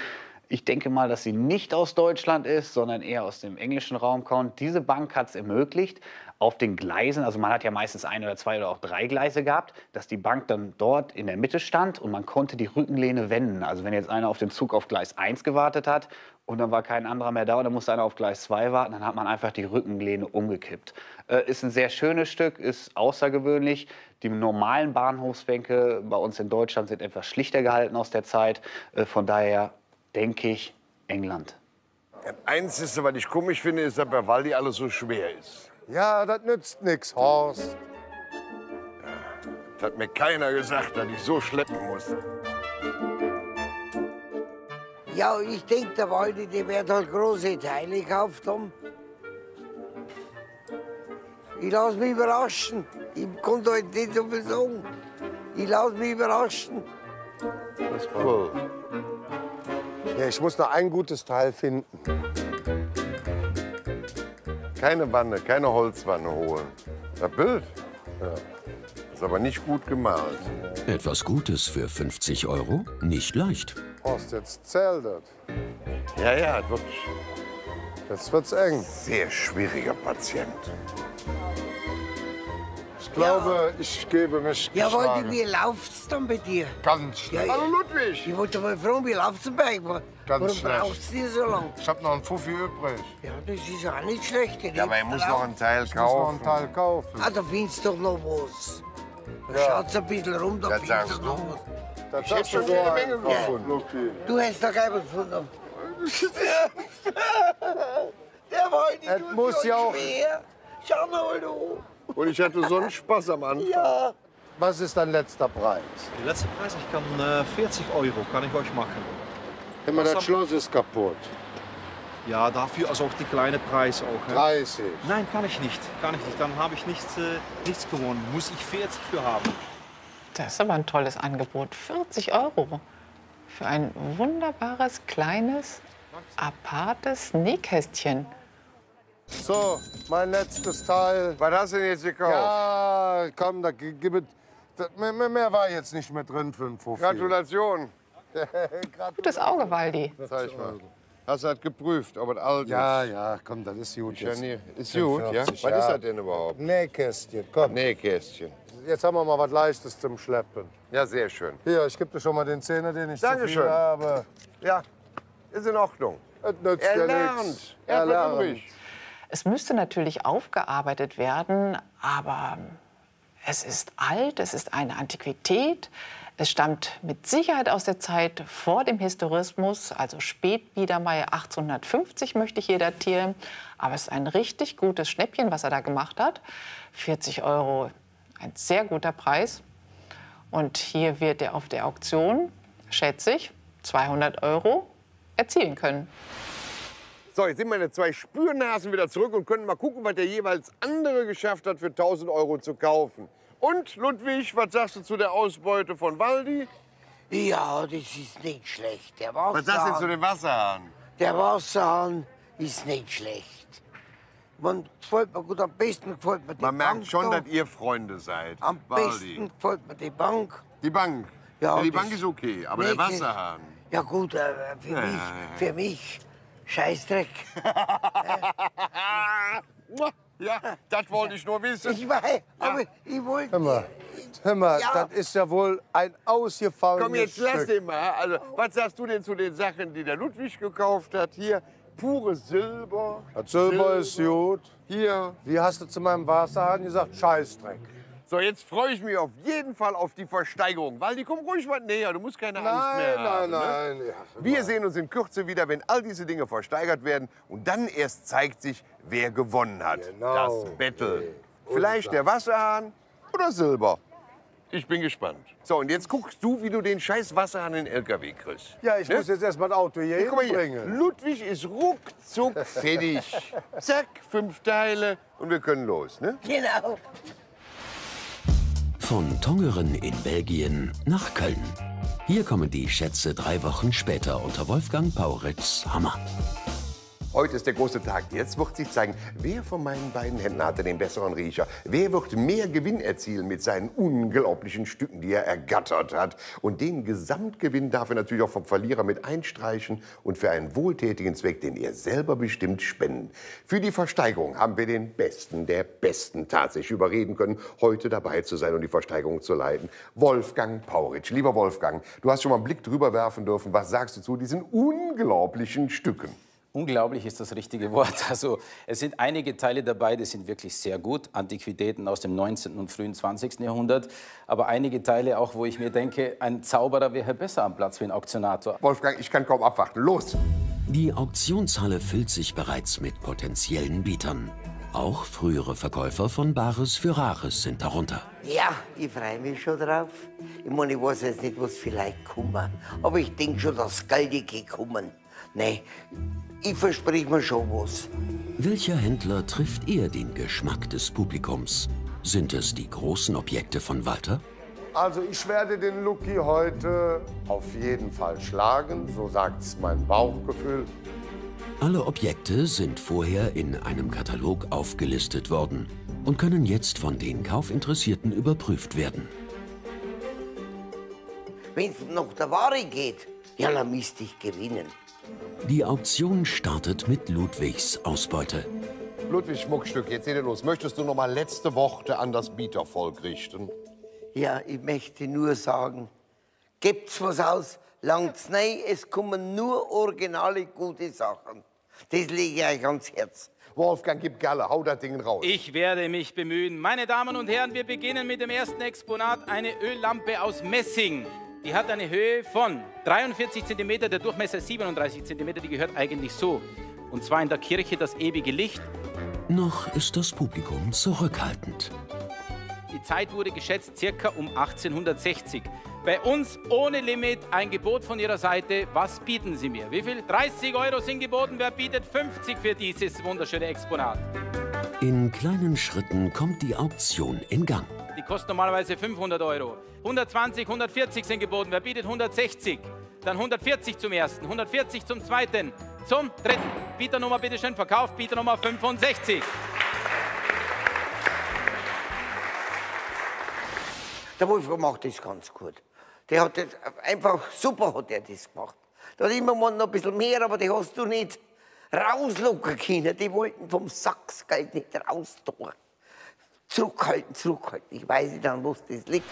Ich denke mal, dass sie nicht aus Deutschland ist, sondern eher aus dem englischen Raum kommt. Diese Bank hat es ermöglicht, auf den Gleisen, also man hat ja meistens ein oder zwei oder auch drei Gleise gehabt, dass die Bank dann dort in der Mitte stand und man konnte die Rückenlehne wenden. Also wenn jetzt einer auf den Zug auf Gleis eins gewartet hat und dann war kein anderer mehr da und dann musste einer auf Gleis zwei warten, dann hat man einfach die Rückenlehne umgekippt. Äh, ist ein sehr schönes Stück, ist außergewöhnlich. Die normalen Bahnhofsbänke bei uns in Deutschland sind etwas schlichter gehalten aus der Zeit. Äh, von daher denke ich England. Ja, eins ist, was ich komisch finde, ist, dass bei Waldi alles so schwer ist. Ja, das nützt nix, Horst. Ja, das hat mir keiner gesagt, dass ich so schleppen muss. Ja, ich denke, der Waldi, der wird halt große Teile gekauft haben. Ich lasse mich überraschen. Ich konnte heute nicht so viel sagen. Ich lasse mich überraschen. Das ist cool. Ja, ich muss noch ein gutes Teil finden. Keine Wanne, keine Holzwanne holen. Das Bild? Ja. Ist aber nicht gut gemalt. Etwas Gutes für fünfzig Euro? Nicht leicht. Horst, jetzt zähl das. Ja, ja, das wird... Jetzt wird's eng. Sehr schwieriger Patient. Ich glaube, ja. ich gebe mich Ja, Waldi, wie läuft's denn bei dir? Ganz schlecht. Ja, ja. Hallo Ludwig! Ich wollte mal fragen, wie läuft's denn bei dir? Warum brauchst du so lange? Ich hab noch einen Fuffi übrig. Ja, das ist auch nicht schlecht. Ja, aber ich muss noch einen Teil kaufen. Ich muss noch einen Teil kaufen. Ah, da findest du doch noch was. Ja. Schaut's ein bisschen rum, da das findest du noch was. Das ich hast du schon eine Menge gefunden. Ja. Du hast doch keinen gefunden. Der Waldi, das muss so ja auch schwer. Schau mal, du. Und ich hatte so einen Spaß am Anfang. Ja. Was ist dein letzter Preis? Der letzte Preis, ich kann äh, vierzig Euro, kann ich euch machen. Immer das Schloss ist kaputt. Ja, dafür also auch die kleine Preis auch. dreißig. Ne? Nein, kann ich nicht, kann ich nicht. Dann habe ich nichts, äh, nichts gewonnen. Muss ich vierzig für haben. Das ist aber ein tolles Angebot, vierzig Euro für ein wunderbares kleines apartes Nähkästchen. So, mein letztes Teil. Was hast du denn jetzt gekauft? Ja, komm, da gibt es. Mehr, mehr war jetzt nicht mehr drin für den Fuffi. Gratulation. Gutes Auge, Waldi. Zeig mal. Hast du das geprüft, ob das alt ist? Ja, ja, komm, das ist gut. Ist, ist gut, ja? Was ja. ist das denn überhaupt? Nähkästchen, komm. Nähkästchen. Jetzt haben wir mal was Leichtes zum Schleppen. Ja, sehr schön. Hier, ich gebe dir schon mal den Zehner, den ich Dankeschön. zu viel habe. Ja, ist in Ordnung. Das nützt er lernt. Nix. Er, er lernt. lernt. Es müsste natürlich aufgearbeitet werden, aber es ist alt, es ist eine Antiquität. Es stammt mit Sicherheit aus der Zeit vor dem Historismus, also Spätbiedermeier achtzehnhundertfünfzig möchte ich hier datieren. Aber es ist ein richtig gutes Schnäppchen, was er da gemacht hat. vierzig Euro, ein sehr guter Preis. Und hier wird er auf der Auktion, schätze ich, zweihundert Euro erzielen können. So, jetzt sind meine zwei Spürnasen wieder zurück und können mal gucken, was der jeweils andere geschafft hat, für tausend Euro zu kaufen. Und, Ludwig, was sagst du zu der Ausbeute von Waldi? Ja, das ist nicht schlecht. Der Wasserhahn, was sagst du zu dem Wasserhahn? Der Wasserhahn ist nicht schlecht. Man gefällt mir gut, am besten gefällt mir die Bank. Man merkt schon, dass ihr Freunde seid. Am besten gefällt mir die Bank. Die Bank? Ja, ja, die Bank ist okay, aber der Wasserhahn. Ja gut, für ja. mich, für mich. Scheißdreck. Ja, das wollte ich nur wissen. Ich weiß, aber ja. ich wollte... Hör mal, hör mal ja. das ist ja wohl ein ausgefallenes Komm, jetzt Stück. lass ihn mal. Also, was sagst du denn zu den Sachen, die der Ludwig gekauft hat? Hier, pures Silber. Das Silber, Silber ist gut. Hier. Wie hast du zu meinem Wasserhahn gesagt? Scheißdreck. So, jetzt freue ich mich auf jeden Fall auf die Versteigerung. Waldi, komm ruhig mal näher, du musst keine Angst mehr haben. Nein, nein, nein. Ja, wir sehen uns in Kürze wieder, wenn all diese Dinge versteigert werden. Und dann erst zeigt sich, wer gewonnen hat. Genau. Das Battle. Okay. Vielleicht der Wasserhahn oder Silber. Ich bin gespannt. So, und jetzt guckst du, wie du den scheiß Wasser an den L K W kriegst. Ja, ich ne? muss jetzt erstmal ein Auto hier hinbringen. Ludwig ist ruckzuck fertig. Zack, fünf Teile und wir können los, ne? Genau. Von Tongeren in Belgien nach Köln. Hier kommen die Schätze drei Wochen später unter Wolfgang Pauritschs Hammer. Heute ist der große Tag. Jetzt wird sich zeigen, wer von meinen beiden Händen hatte den besseren Riecher. Wer wird mehr Gewinn erzielen mit seinen unglaublichen Stücken, die er ergattert hat. Und den Gesamtgewinn darf er natürlich auch vom Verlierer mit einstreichen und für einen wohltätigen Zweck, den er selber bestimmt, spenden. Für die Versteigerung haben wir den Besten der Besten tatsächlich überreden können, heute dabei zu sein und die Versteigerung zu leiten. Wolfgang Pauritsch. Lieber Wolfgang, du hast schon mal einen Blick drüber werfen dürfen. Was sagst du zu diesen unglaublichen Stücken? Unglaublich ist das richtige Wort. Also, es sind einige Teile dabei, die sind wirklich sehr gut. Antiquitäten aus dem neunzehnten und frühen zwanzigsten Jahrhundert. Aber einige Teile auch, wo ich mir denke, ein Zauberer wäre besser am Platz wie ein Auktionator. Wolfgang, ich kann kaum abwarten. Los! Die Auktionshalle füllt sich bereits mit potenziellen Bietern. Auch frühere Verkäufer von Bares für Rares sind darunter. Ja, ich freue mich schon drauf. Ich meine, ich weiß jetzt nicht, was vielleicht kommt. Aber ich denke schon, dass Geldige kommen. Nein, ich verspreche mir schon was. Welcher Händler trifft eher den Geschmack des Publikums? Sind es die großen Objekte von Walter? Also ich werde den Lucky heute auf jeden Fall schlagen, so sagt es mein Bauchgefühl. Alle Objekte sind vorher in einem Katalog aufgelistet worden und können jetzt von den Kaufinteressierten überprüft werden. Wenn es nach der Ware geht, ja, dann müsste ich gewinnen. Die Auktion startet mit Ludwigs Ausbeute. Ludwig Schmuckstück, jetzt geht los. Möchtest du noch mal letzte Worte an das Bietervolk richten? Ja, ich möchte nur sagen, gebt's was aus, langt's nein, es kommen nur originale, gute Sachen. Das lege ich euch ans Herz. Wolfgang, gib Galle, hau das Ding raus. Ich werde mich bemühen. Meine Damen und Herren, wir beginnen mit dem ersten Exponat, eine Öllampe aus Messing. Die hat eine Höhe von dreiundvierzig Zentimeter, der Durchmesser siebenunddreißig Zentimeter, die gehört eigentlich so. Und zwar in der Kirche das ewige Licht. Noch ist das Publikum zurückhaltend. Die Zeit wurde geschätzt circa um achtzehnhundertsechzig. Bei uns ohne Limit ein Gebot von Ihrer Seite. Was bieten Sie mir? Wie viel? dreißig Euro sind geboten. Wer bietet fünfzig für dieses wunderschöne Exponat? In kleinen Schritten kommt die Auktion in Gang. Die kostet normalerweise fünfhundert Euro. hundertzwanzig, hundertvierzig sind geboten. Wer bietet hundertsechzig? Dann hundertvierzig zum ersten, hundertvierzig zum zweiten, zum dritten. Bieternummer bitte schön verkauft, Bieternummer fünfundsechzig. Der Wolfgang macht das ganz gut. Der hat das einfach super hat er das gemacht. Da hat immer mal noch ein bisschen mehr, aber die hast du nicht rauslocken können. Die wollten vom Sachsgeld nicht rausdrücken. Zurückhalten, zurückhalten. Ich weiß nicht, an was das liegt.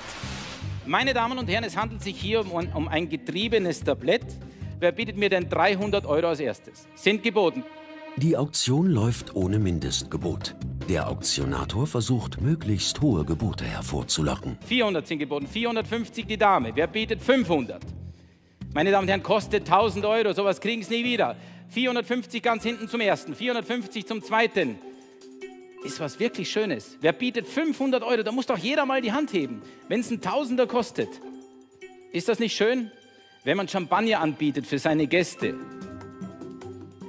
Meine Damen und Herren, es handelt sich hier um, um ein getriebenes Tablett. Wer bietet mir denn dreihundert Euro als erstes? Sind geboten. Die Auktion läuft ohne Mindestgebot. Der Auktionator versucht, möglichst hohe Gebote hervorzulocken. vierhundert sind geboten, vierhundertfünfzig die Dame. Wer bietet fünfhundert? Meine Damen und Herren, kostet tausend Euro. Sowas kriegen Sie nie wieder. vierhundertfünfzig ganz hinten zum ersten, vierhundertfünfzig zum zweiten. Ist was wirklich Schönes. Wer bietet fünfhundert Euro? Da muss doch jeder mal die Hand heben, wenn es ein Tausender kostet. Ist das nicht schön, wenn man Champagner anbietet für seine Gäste?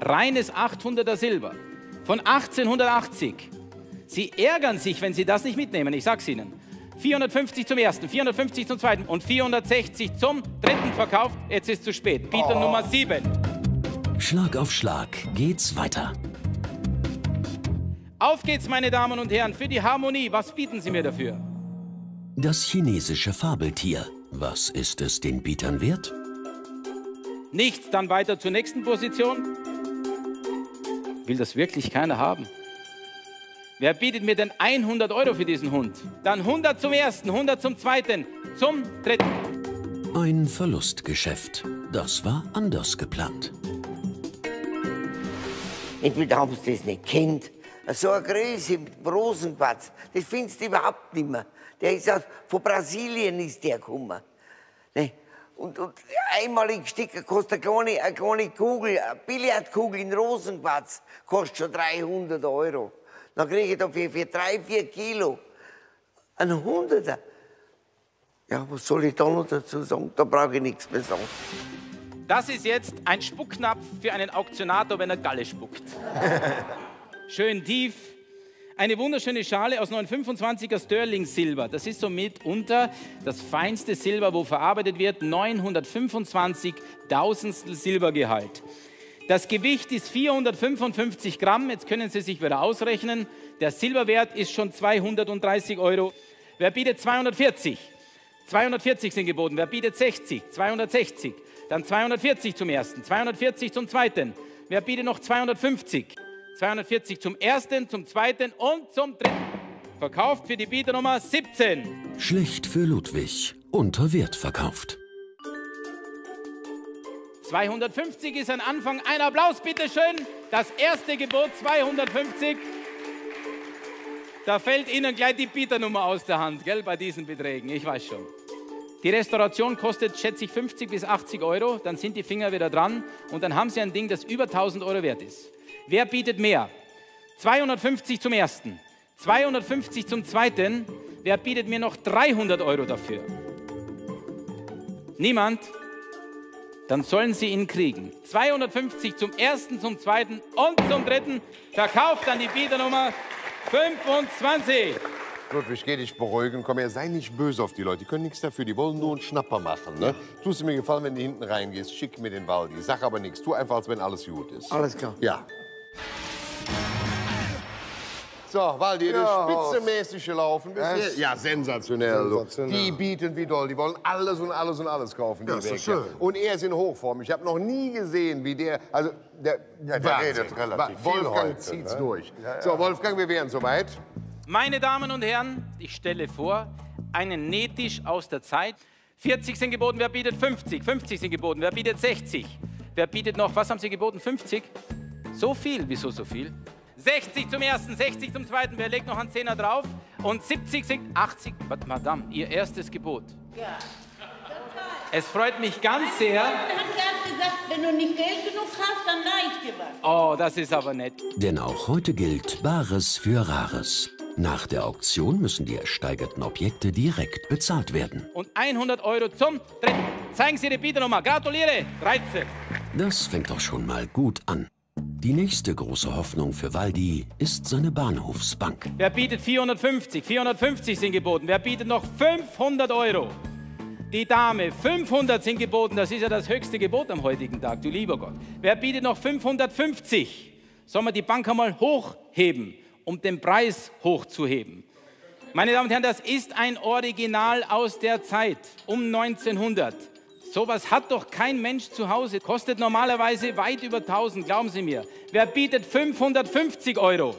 Reines achthunderter Silber von achtzehnhundertachtzig. Sie ärgern sich, wenn Sie das nicht mitnehmen, ich sag's Ihnen. vierhundertfünfzig zum ersten, vierhundertfünfzig zum zweiten und vierhundertsechzig zum dritten verkauft. Jetzt ist zu spät. Bieter oh. Nummer sieben. Schlag auf Schlag geht's weiter. Auf geht's, meine Damen und Herren, für die Harmonie. Was bieten Sie mir dafür? Das chinesische Fabeltier. Was ist es den Bietern wert? Nichts, dann weiter zur nächsten Position. Will das wirklich keiner haben? Wer bietet mir denn hundert Euro für diesen Hund? Dann hundert zum ersten, hundert zum zweiten, zum dritten. Ein Verlustgeschäft. Das war anders geplant. Entweder haben Sie das nicht kennt. So eine Größe im Rosenquarz, das findest du überhaupt nicht mehr. Der ist aus, von Brasilien ist der gekommen. Ne? Und, und einmalig Sticker kostet eine kleine, eine kleine Kugel, eine Billardkugel in Rosenquarz, kostet schon dreihundert Euro. Dann kriege ich dafür für drei, vier Kilo einen Hunderter. Ja, was soll ich da noch dazu sagen? Da brauche ich nichts mehr sagen. Das ist jetzt ein Spucknapf für einen Auktionator, wenn er Galle spuckt. Schön tief. Eine wunderschöne Schale aus neunhundertfünfundzwanziger Sterling Silber. Das ist somit unter das feinste Silber, wo verarbeitet wird. neunhundertfünfundzwanzig tausendstel Silbergehalt. Das Gewicht ist vierhundertfünfundfünfzig Gramm. Jetzt können Sie sich wieder ausrechnen. Der Silberwert ist schon zweihundertdreißig Euro. Wer bietet zweihundertvierzig? zweihundertvierzig sind geboten. Wer bietet sechzig? zweihundertsechzig. Dann zweihundertvierzig zum ersten, zweihundertvierzig zum zweiten. Wer bietet noch zweihundertfünfzig? zweihundertvierzig zum ersten, zum zweiten und zum dritten. Verkauft für die Bieternummer siebzehn. Schlecht für Ludwig. Unter Wert verkauft. zweihundertfünfzig ist ein Anfang. Ein Applaus, bitteschön. Das erste Gebot, zweihundertfünfzig. Da fällt Ihnen gleich die Bieternummer aus der Hand, gell, bei diesen Beträgen. Ich weiß schon. Die Restauration kostet, schätze ich, fünfzig bis achtzig Euro. Dann sind die Finger wieder dran. Und dann haben Sie ein Ding, das über tausend Euro wert ist. Wer bietet mehr? zweihundertfünfzig zum ersten, zweihundertfünfzig zum zweiten. Wer bietet mir noch dreihundert Euro dafür? Niemand? Dann sollen Sie ihn kriegen. zweihundertfünfzig zum ersten, zum zweiten und zum dritten. Verkauft an die Bieternummer fünfundzwanzig. Ludwig, geh dich beruhigen, komm her, sei nicht böse auf die Leute, die können nichts dafür, die wollen nur einen Schnapper machen, ne? Tust du mir gefallen, wenn du hinten reingehst, schick mir den Waldi, sag aber nichts, tu einfach, als wenn alles gut ist. Alles klar. Ja. So, Waldi, ja, das spitzenmäßige Laufen bisher, ja, sensationell. sensationell. Die bieten wie doll, die wollen alles und alles und alles kaufen. Die das ist schön. Und er ist in Hochform, ich habe noch nie gesehen, wie der, also der, ja, der redet relativ viel heute. Wolfgang zieht's ne? durch. Ja, ja. So, Wolfgang, wir wären soweit. Meine Damen und Herren, ich stelle vor, einen Nähtisch aus der Zeit. vierzig sind geboten, wer bietet fünfzig? fünfzig sind geboten, wer bietet sechzig? Wer bietet noch, was haben Sie geboten? fünfzig? So viel, wieso so viel? sechzig zum ersten, sechzig zum zweiten, wer legt noch einen Zehner drauf? Und siebzig sind achtzig. Warte, Madame, Ihr erstes Gebot. Ja. Es freut mich ganz sehr. Man hat gerade gesagt, wenn du nicht Geld genug hast, dann leih ich dir was. Oh, das ist aber nett. Denn auch heute gilt Bares für Rares. Nach der Auktion müssen die ersteigerten Objekte direkt bezahlt werden. Und hundert Euro zum dritten. Zeigen Sie Ihre Bieternummer. Gratuliere. dreizehn. Das fängt doch schon mal gut an. Die nächste große Hoffnung für Waldi ist seine Bahnhofsbank. Wer bietet vierhundertfünfzig? vierhundertfünfzig sind geboten. Wer bietet noch fünfhundert Euro? Die Dame, fünfhundert sind geboten. Das ist ja das höchste Gebot am heutigen Tag, du lieber Gott. Wer bietet noch fünfhundertfünfzig? Sollen wir die Bank einmal hochheben, um den Preis hochzuheben. Meine Damen und Herren, das ist ein Original aus der Zeit, um neunzehnhundert. Sowas hat doch kein Mensch zu Hause. Kostet normalerweise weit über tausend, glauben Sie mir. Wer bietet fünfhundertfünfzig Euro?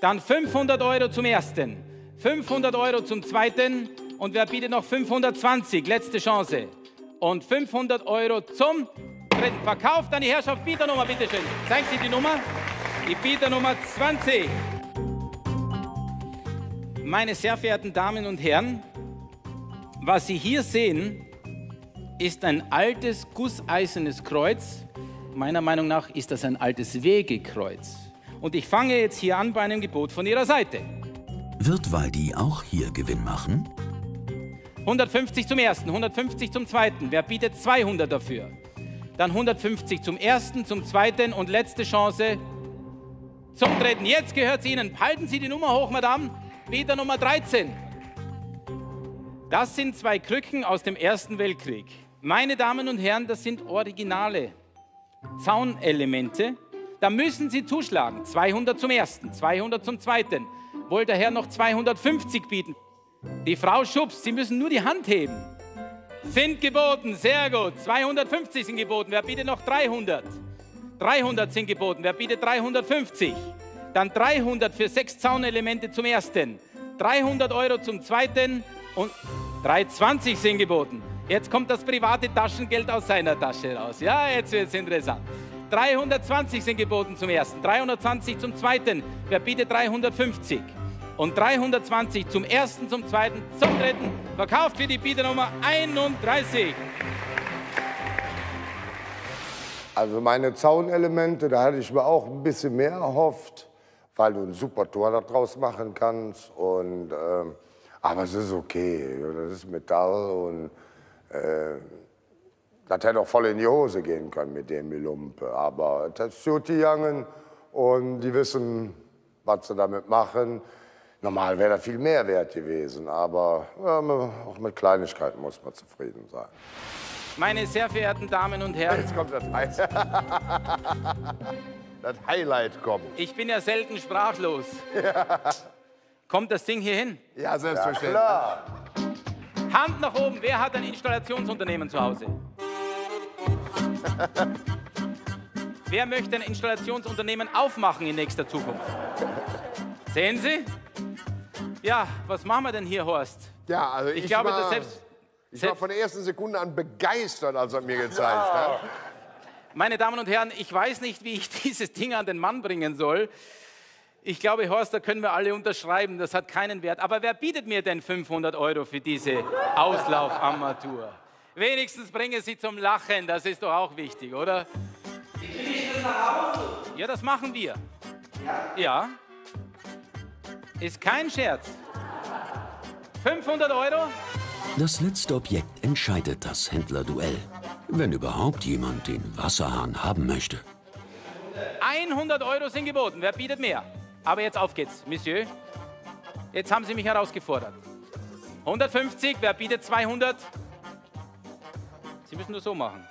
Dann fünfhundert Euro zum ersten, fünfhundert Euro zum zweiten und wer bietet noch fünfhundertzwanzig? Letzte Chance. Und fünfhundert Euro zum dritten. Verkauft an die Herrschaft Bieternummer, bitteschön. Zeigen Sie die Nummer. Die Bieternummer zwanzig. Meine sehr verehrten Damen und Herren, was Sie hier sehen, ist ein altes gusseisernes Kreuz. Meiner Meinung nach ist das ein altes Wegekreuz. Und ich fange jetzt hier an bei einem Gebot von Ihrer Seite. Wird Waldi auch hier Gewinn machen? hundertfünfzig zum ersten, hundertfünfzig zum zweiten. Wer bietet zweihundert dafür? Dann hundertfünfzig zum ersten, zum zweiten und letzte Chance. Zum dritten. Jetzt gehört es Ihnen. Halten Sie die Nummer hoch, Madame. Bieter Nummer dreizehn. Das sind zwei Krücken aus dem Ersten Weltkrieg. Meine Damen und Herren, das sind originale Zaunelemente. Da müssen Sie zuschlagen. zweihundert zum ersten, zweihundert zum zweiten. Wollte der Herr noch zweihundertfünfzig bieten? Die Frau schubst. Sie müssen nur die Hand heben. Sind geboten. Sehr gut. zweihundertfünfzig sind geboten. Wer bietet noch dreihundert? dreihundert sind geboten. Wer bietet dreihundertfünfzig? Dann dreihundert für sechs Zaunelemente zum ersten. dreihundert Euro zum zweiten. Und dreihundertzwanzig sind geboten. Jetzt kommt das private Taschengeld aus seiner Tasche raus. Ja, jetzt wird es interessant. dreihundertzwanzig sind geboten zum ersten. dreihundertzwanzig zum zweiten. Wer bietet dreihundertfünfzig? Und dreihundertzwanzig zum ersten, zum zweiten, zum dritten. Verkauft für die Bieternummer einunddreißig. Also meine Zaunelemente, da hatte ich mir auch ein bisschen mehr erhofft, weil du ein super Tor daraus machen kannst. Und, ähm, aber es ist okay, das ist Metall und äh, das hätte auch voll in die Hose gehen können mit dem Lumpe, aber das ist gut gegangen und die wissen, was sie damit machen. Normal wäre da viel mehr wert gewesen, aber ja, auch mit Kleinigkeiten muss man zufrieden sein. Meine sehr verehrten Damen und Herren, jetzt kommt das Highlight. Das Highlight kommt. Ich bin ja selten sprachlos. Ja. Kommt das Ding hier hin? Ja, selbstverständlich. Ja, klar. Hand nach oben, wer hat ein Installationsunternehmen zu Hause? Wer möchte ein Installationsunternehmen aufmachen in nächster Zukunft? Sehen Sie? Ja, was machen wir denn hier, Horst? Ja, also ich, ich glaube, war, dass selbst, ich selbst war von der ersten Sekunde an begeistert, als er mir gezeigt hat. Ja. Meine Damen und Herren, ich weiß nicht, wie ich dieses Ding an den Mann bringen soll. Ich glaube, Horst, da können wir alle unterschreiben, das hat keinen Wert. Aber wer bietet mir denn fünfhundert Euro für diese Auslaufarmatur? Wenigstens bringe sie zum Lachen, das ist doch auch wichtig, oder? Ich kriege das nach Hause. Ja, das machen wir. Ja? Ja. Ist kein Scherz. fünfhundert Euro? Das letzte Objekt entscheidet das Händlerduell. Wenn überhaupt jemand den Wasserhahn haben möchte. hundert Euro sind geboten. Wer bietet mehr? Aber jetzt auf geht's, Monsieur. Jetzt haben Sie mich herausgefordert. hundertfünfzig, wer bietet zweihundert? Sie müssen nur so machen.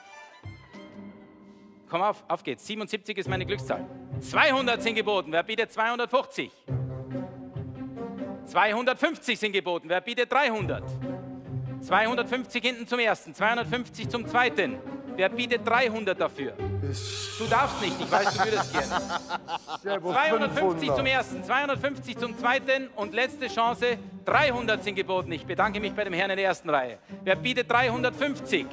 Komm auf, auf geht's. siebenundsiebzig ist meine Glückszahl. zweihundert sind geboten. Wer bietet zweihundertfünfzig? zweihundertfünfzig sind geboten. Wer bietet dreihundert? zweihundertfünfzig hinten zum ersten, zweihundertfünfzig zum zweiten. Wer bietet dreihundert dafür? Du darfst nicht, ich weiß, du würdest gerne. zweihundertfünfzig zum ersten, zweihundertfünfzig zum zweiten und letzte Chance, dreihundert sind geboten. Ich bedanke mich bei dem Herrn in der ersten Reihe. Wer bietet dreihundertfünfzig?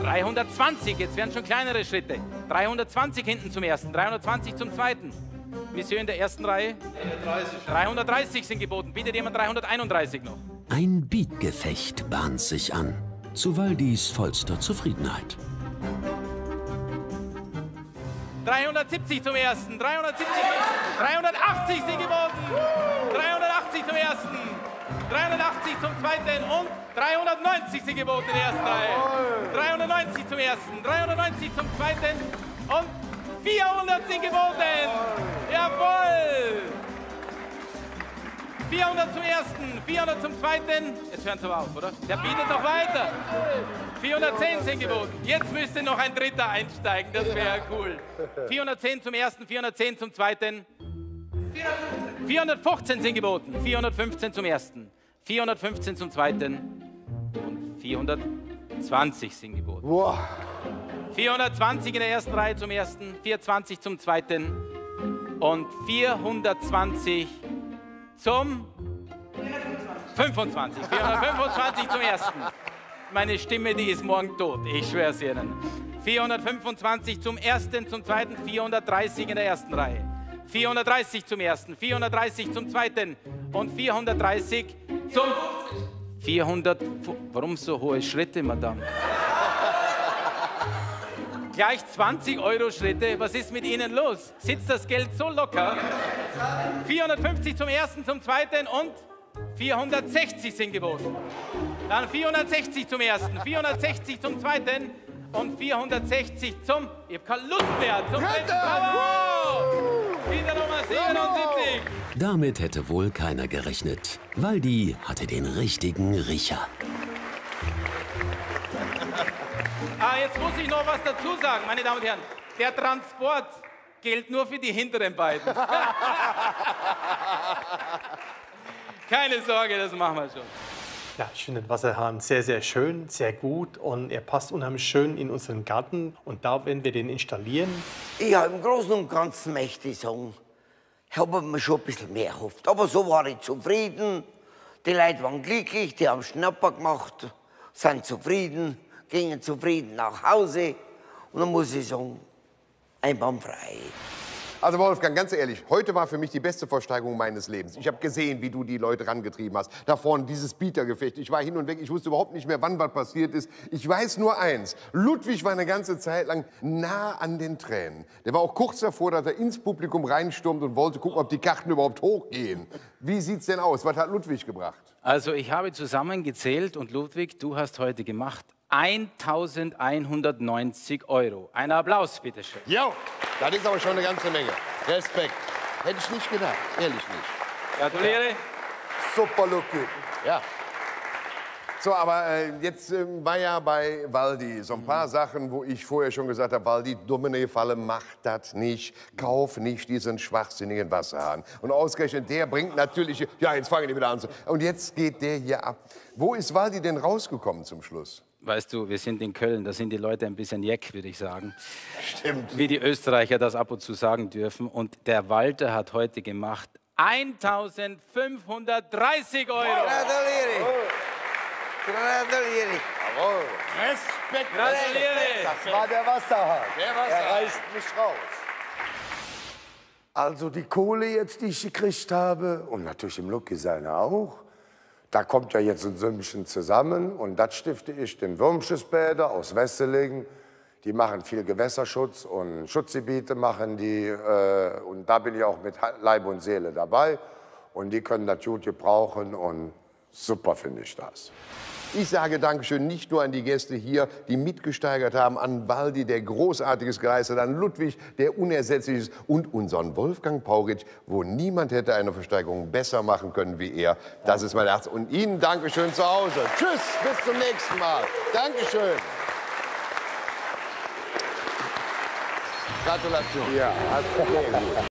dreihundertzwanzig, jetzt werden schon kleinere Schritte. dreihundertzwanzig hinten zum ersten, dreihundertzwanzig zum zweiten. Monsieur in der ersten Reihe? dreihundertdreißig sind geboten. Bietet jemand dreihunderteinunddreißig noch? Ein Bietgefecht bahnt sich an. Zu Waldis vollster Zufriedenheit. dreihundertsiebzig zum ersten, dreihundertsiebzig zum dreihundertachtzig sind geboten. dreihundertachtzig zum ersten, dreihundertachtzig zum zweiten und dreihundertneunzig sind geboten in der ersten Reihe. dreihundertneunzig zum ersten, dreihundertneunzig zum zweiten und vierhundert sind geboten. Jawohl! vierhundert zum ersten, vierhundert zum zweiten. Jetzt hören Sie aber auf, oder? Der bietet noch weiter. vierhundertzehn sind geboten. Jetzt müsste noch ein Dritter einsteigen, das wäre cool. vierhundertzehn zum ersten, vierhundertzehn zum zweiten. vierhundertfünfzehn sind geboten. vierhundertfünfzehn zum ersten, vierhundertfünfzehn zum zweiten. Und vierhundertzwanzig sind geboten. Wow. vierhundertzwanzig in der ersten Reihe zum ersten, vierhundertzwanzig zum zweiten und vierhundertzwanzig zum fünfundzwanzig. vierhundertfünfundzwanzig zum ersten. Meine Stimme, die ist morgen tot, ich schwöre es Ihnen. vierhundertfünfundzwanzig zum ersten, zum zweiten, vierhundertdreißig in der ersten Reihe. vierhundertdreißig zum ersten, vierhundertdreißig zum zweiten und vierhundertdreißig zum vierhundert. Warum so hohe Schritte, Madame? Gleich zwanzig Euro Schritte, was ist mit Ihnen los? Sitzt das Geld so locker? vierhundertfünfzig zum ersten, zum zweiten und vierhundertsechzig sind geboten. Dann vierhundertsechzig zum ersten, vierhundertsechzig zum zweiten und vierhundertsechzig zum, ich habe keine Lust mehr, zum letzten Mal. Nummer siebenundsiebzig. Damit hätte wohl keiner gerechnet. Waldi hatte den richtigen Riecher. Ah, jetzt muss ich noch was dazu sagen, meine Damen und Herren. Der Transport gilt nur für die hinteren beiden. Keine Sorge, das machen wir schon. Ja, ich finde den Wasserhahn sehr, sehr schön, sehr gut und er passt unheimlich schön in unseren Garten. Und da werden wir den installieren. Ja, im Großen und Ganzen möchte ich sagen, ich habe mir schon ein bisschen mehr erhofft. Aber so war ich zufrieden. Die Leute waren glücklich, die haben Schnapper gemacht, sind zufrieden. Gingen zufrieden nach Hause und dann muss ich sagen, einwandfrei. Also Wolfgang, ganz ehrlich, heute war für mich die beste Versteigerung meines Lebens. Ich habe gesehen, wie du die Leute rangetrieben hast. Da vorne dieses Bietergefecht. Ich war hin und weg. Ich wusste überhaupt nicht mehr, wann was passiert ist. Ich weiß nur eins. Ludwig war eine ganze Zeit lang nah an den Tränen. Der war auch kurz davor, dass er ins Publikum reinstürmt und wollte gucken, ob die Karten überhaupt hochgehen. Wie sieht's denn aus? Was hat Ludwig gebracht? Also ich habe zusammengezählt und Ludwig, du hast heute gemacht eintausendeinhundertneunzig Euro. Ein Applaus, bitte schön. Jo, das ist aber schon eine ganze Menge. Respekt. Hätte ich nicht gedacht, ehrlich nicht. Gratuliere. Ja. Super, Lucky. Ja. So, aber äh, jetzt äh, war ja bei Waldi so ein paar mhm. Sachen, wo ich vorher schon gesagt habe, Waldi, dumme Falle, mach das nicht. Kauf nicht diesen schwachsinnigen Wasserhahn. Und ausgerechnet, der bringt natürlich... Ja, jetzt fangen die wieder an. Und jetzt geht der hier ab. Wo ist Waldi denn rausgekommen zum Schluss? Weißt du, wir sind in Köln, da sind die Leute ein bisschen jeck, würde ich sagen. Stimmt. Wie die Österreicher das ab und zu sagen dürfen. Und der Walter hat heute gemacht eintausendfünfhundertdreißig Euro. Gratuliere. Gratuliere. Jawohl. Respekt. Gratuliere. Das war der Wasserhahn. Der Wasserhahn. Er reißt mich raus. Also die Kohle jetzt, die ich gekriegt habe, und natürlich im Lucky seine auch, da kommt ja jetzt ein Sümmchen zusammen und das stifte ich den Würmschissbäder aus Wesseling. Die machen viel Gewässerschutz und Schutzgebiete machen die. Äh, und da bin ich auch mit Leib und Seele dabei. Und die können das gut gebrauchen und super finde ich das. Ich sage Dankeschön nicht nur an die Gäste hier, die mitgesteigert haben, an Waldi, der Großartiges geleistet hat, an Ludwig, der unersetzlich ist und unseren Wolfgang Pauritsch, wo niemand hätte eine Versteigerung besser machen können wie er. Das ist mein Herz. Und Ihnen Dankeschön zu Hause. Tschüss, bis zum nächsten Mal. Dankeschön. Gratulation. Ja,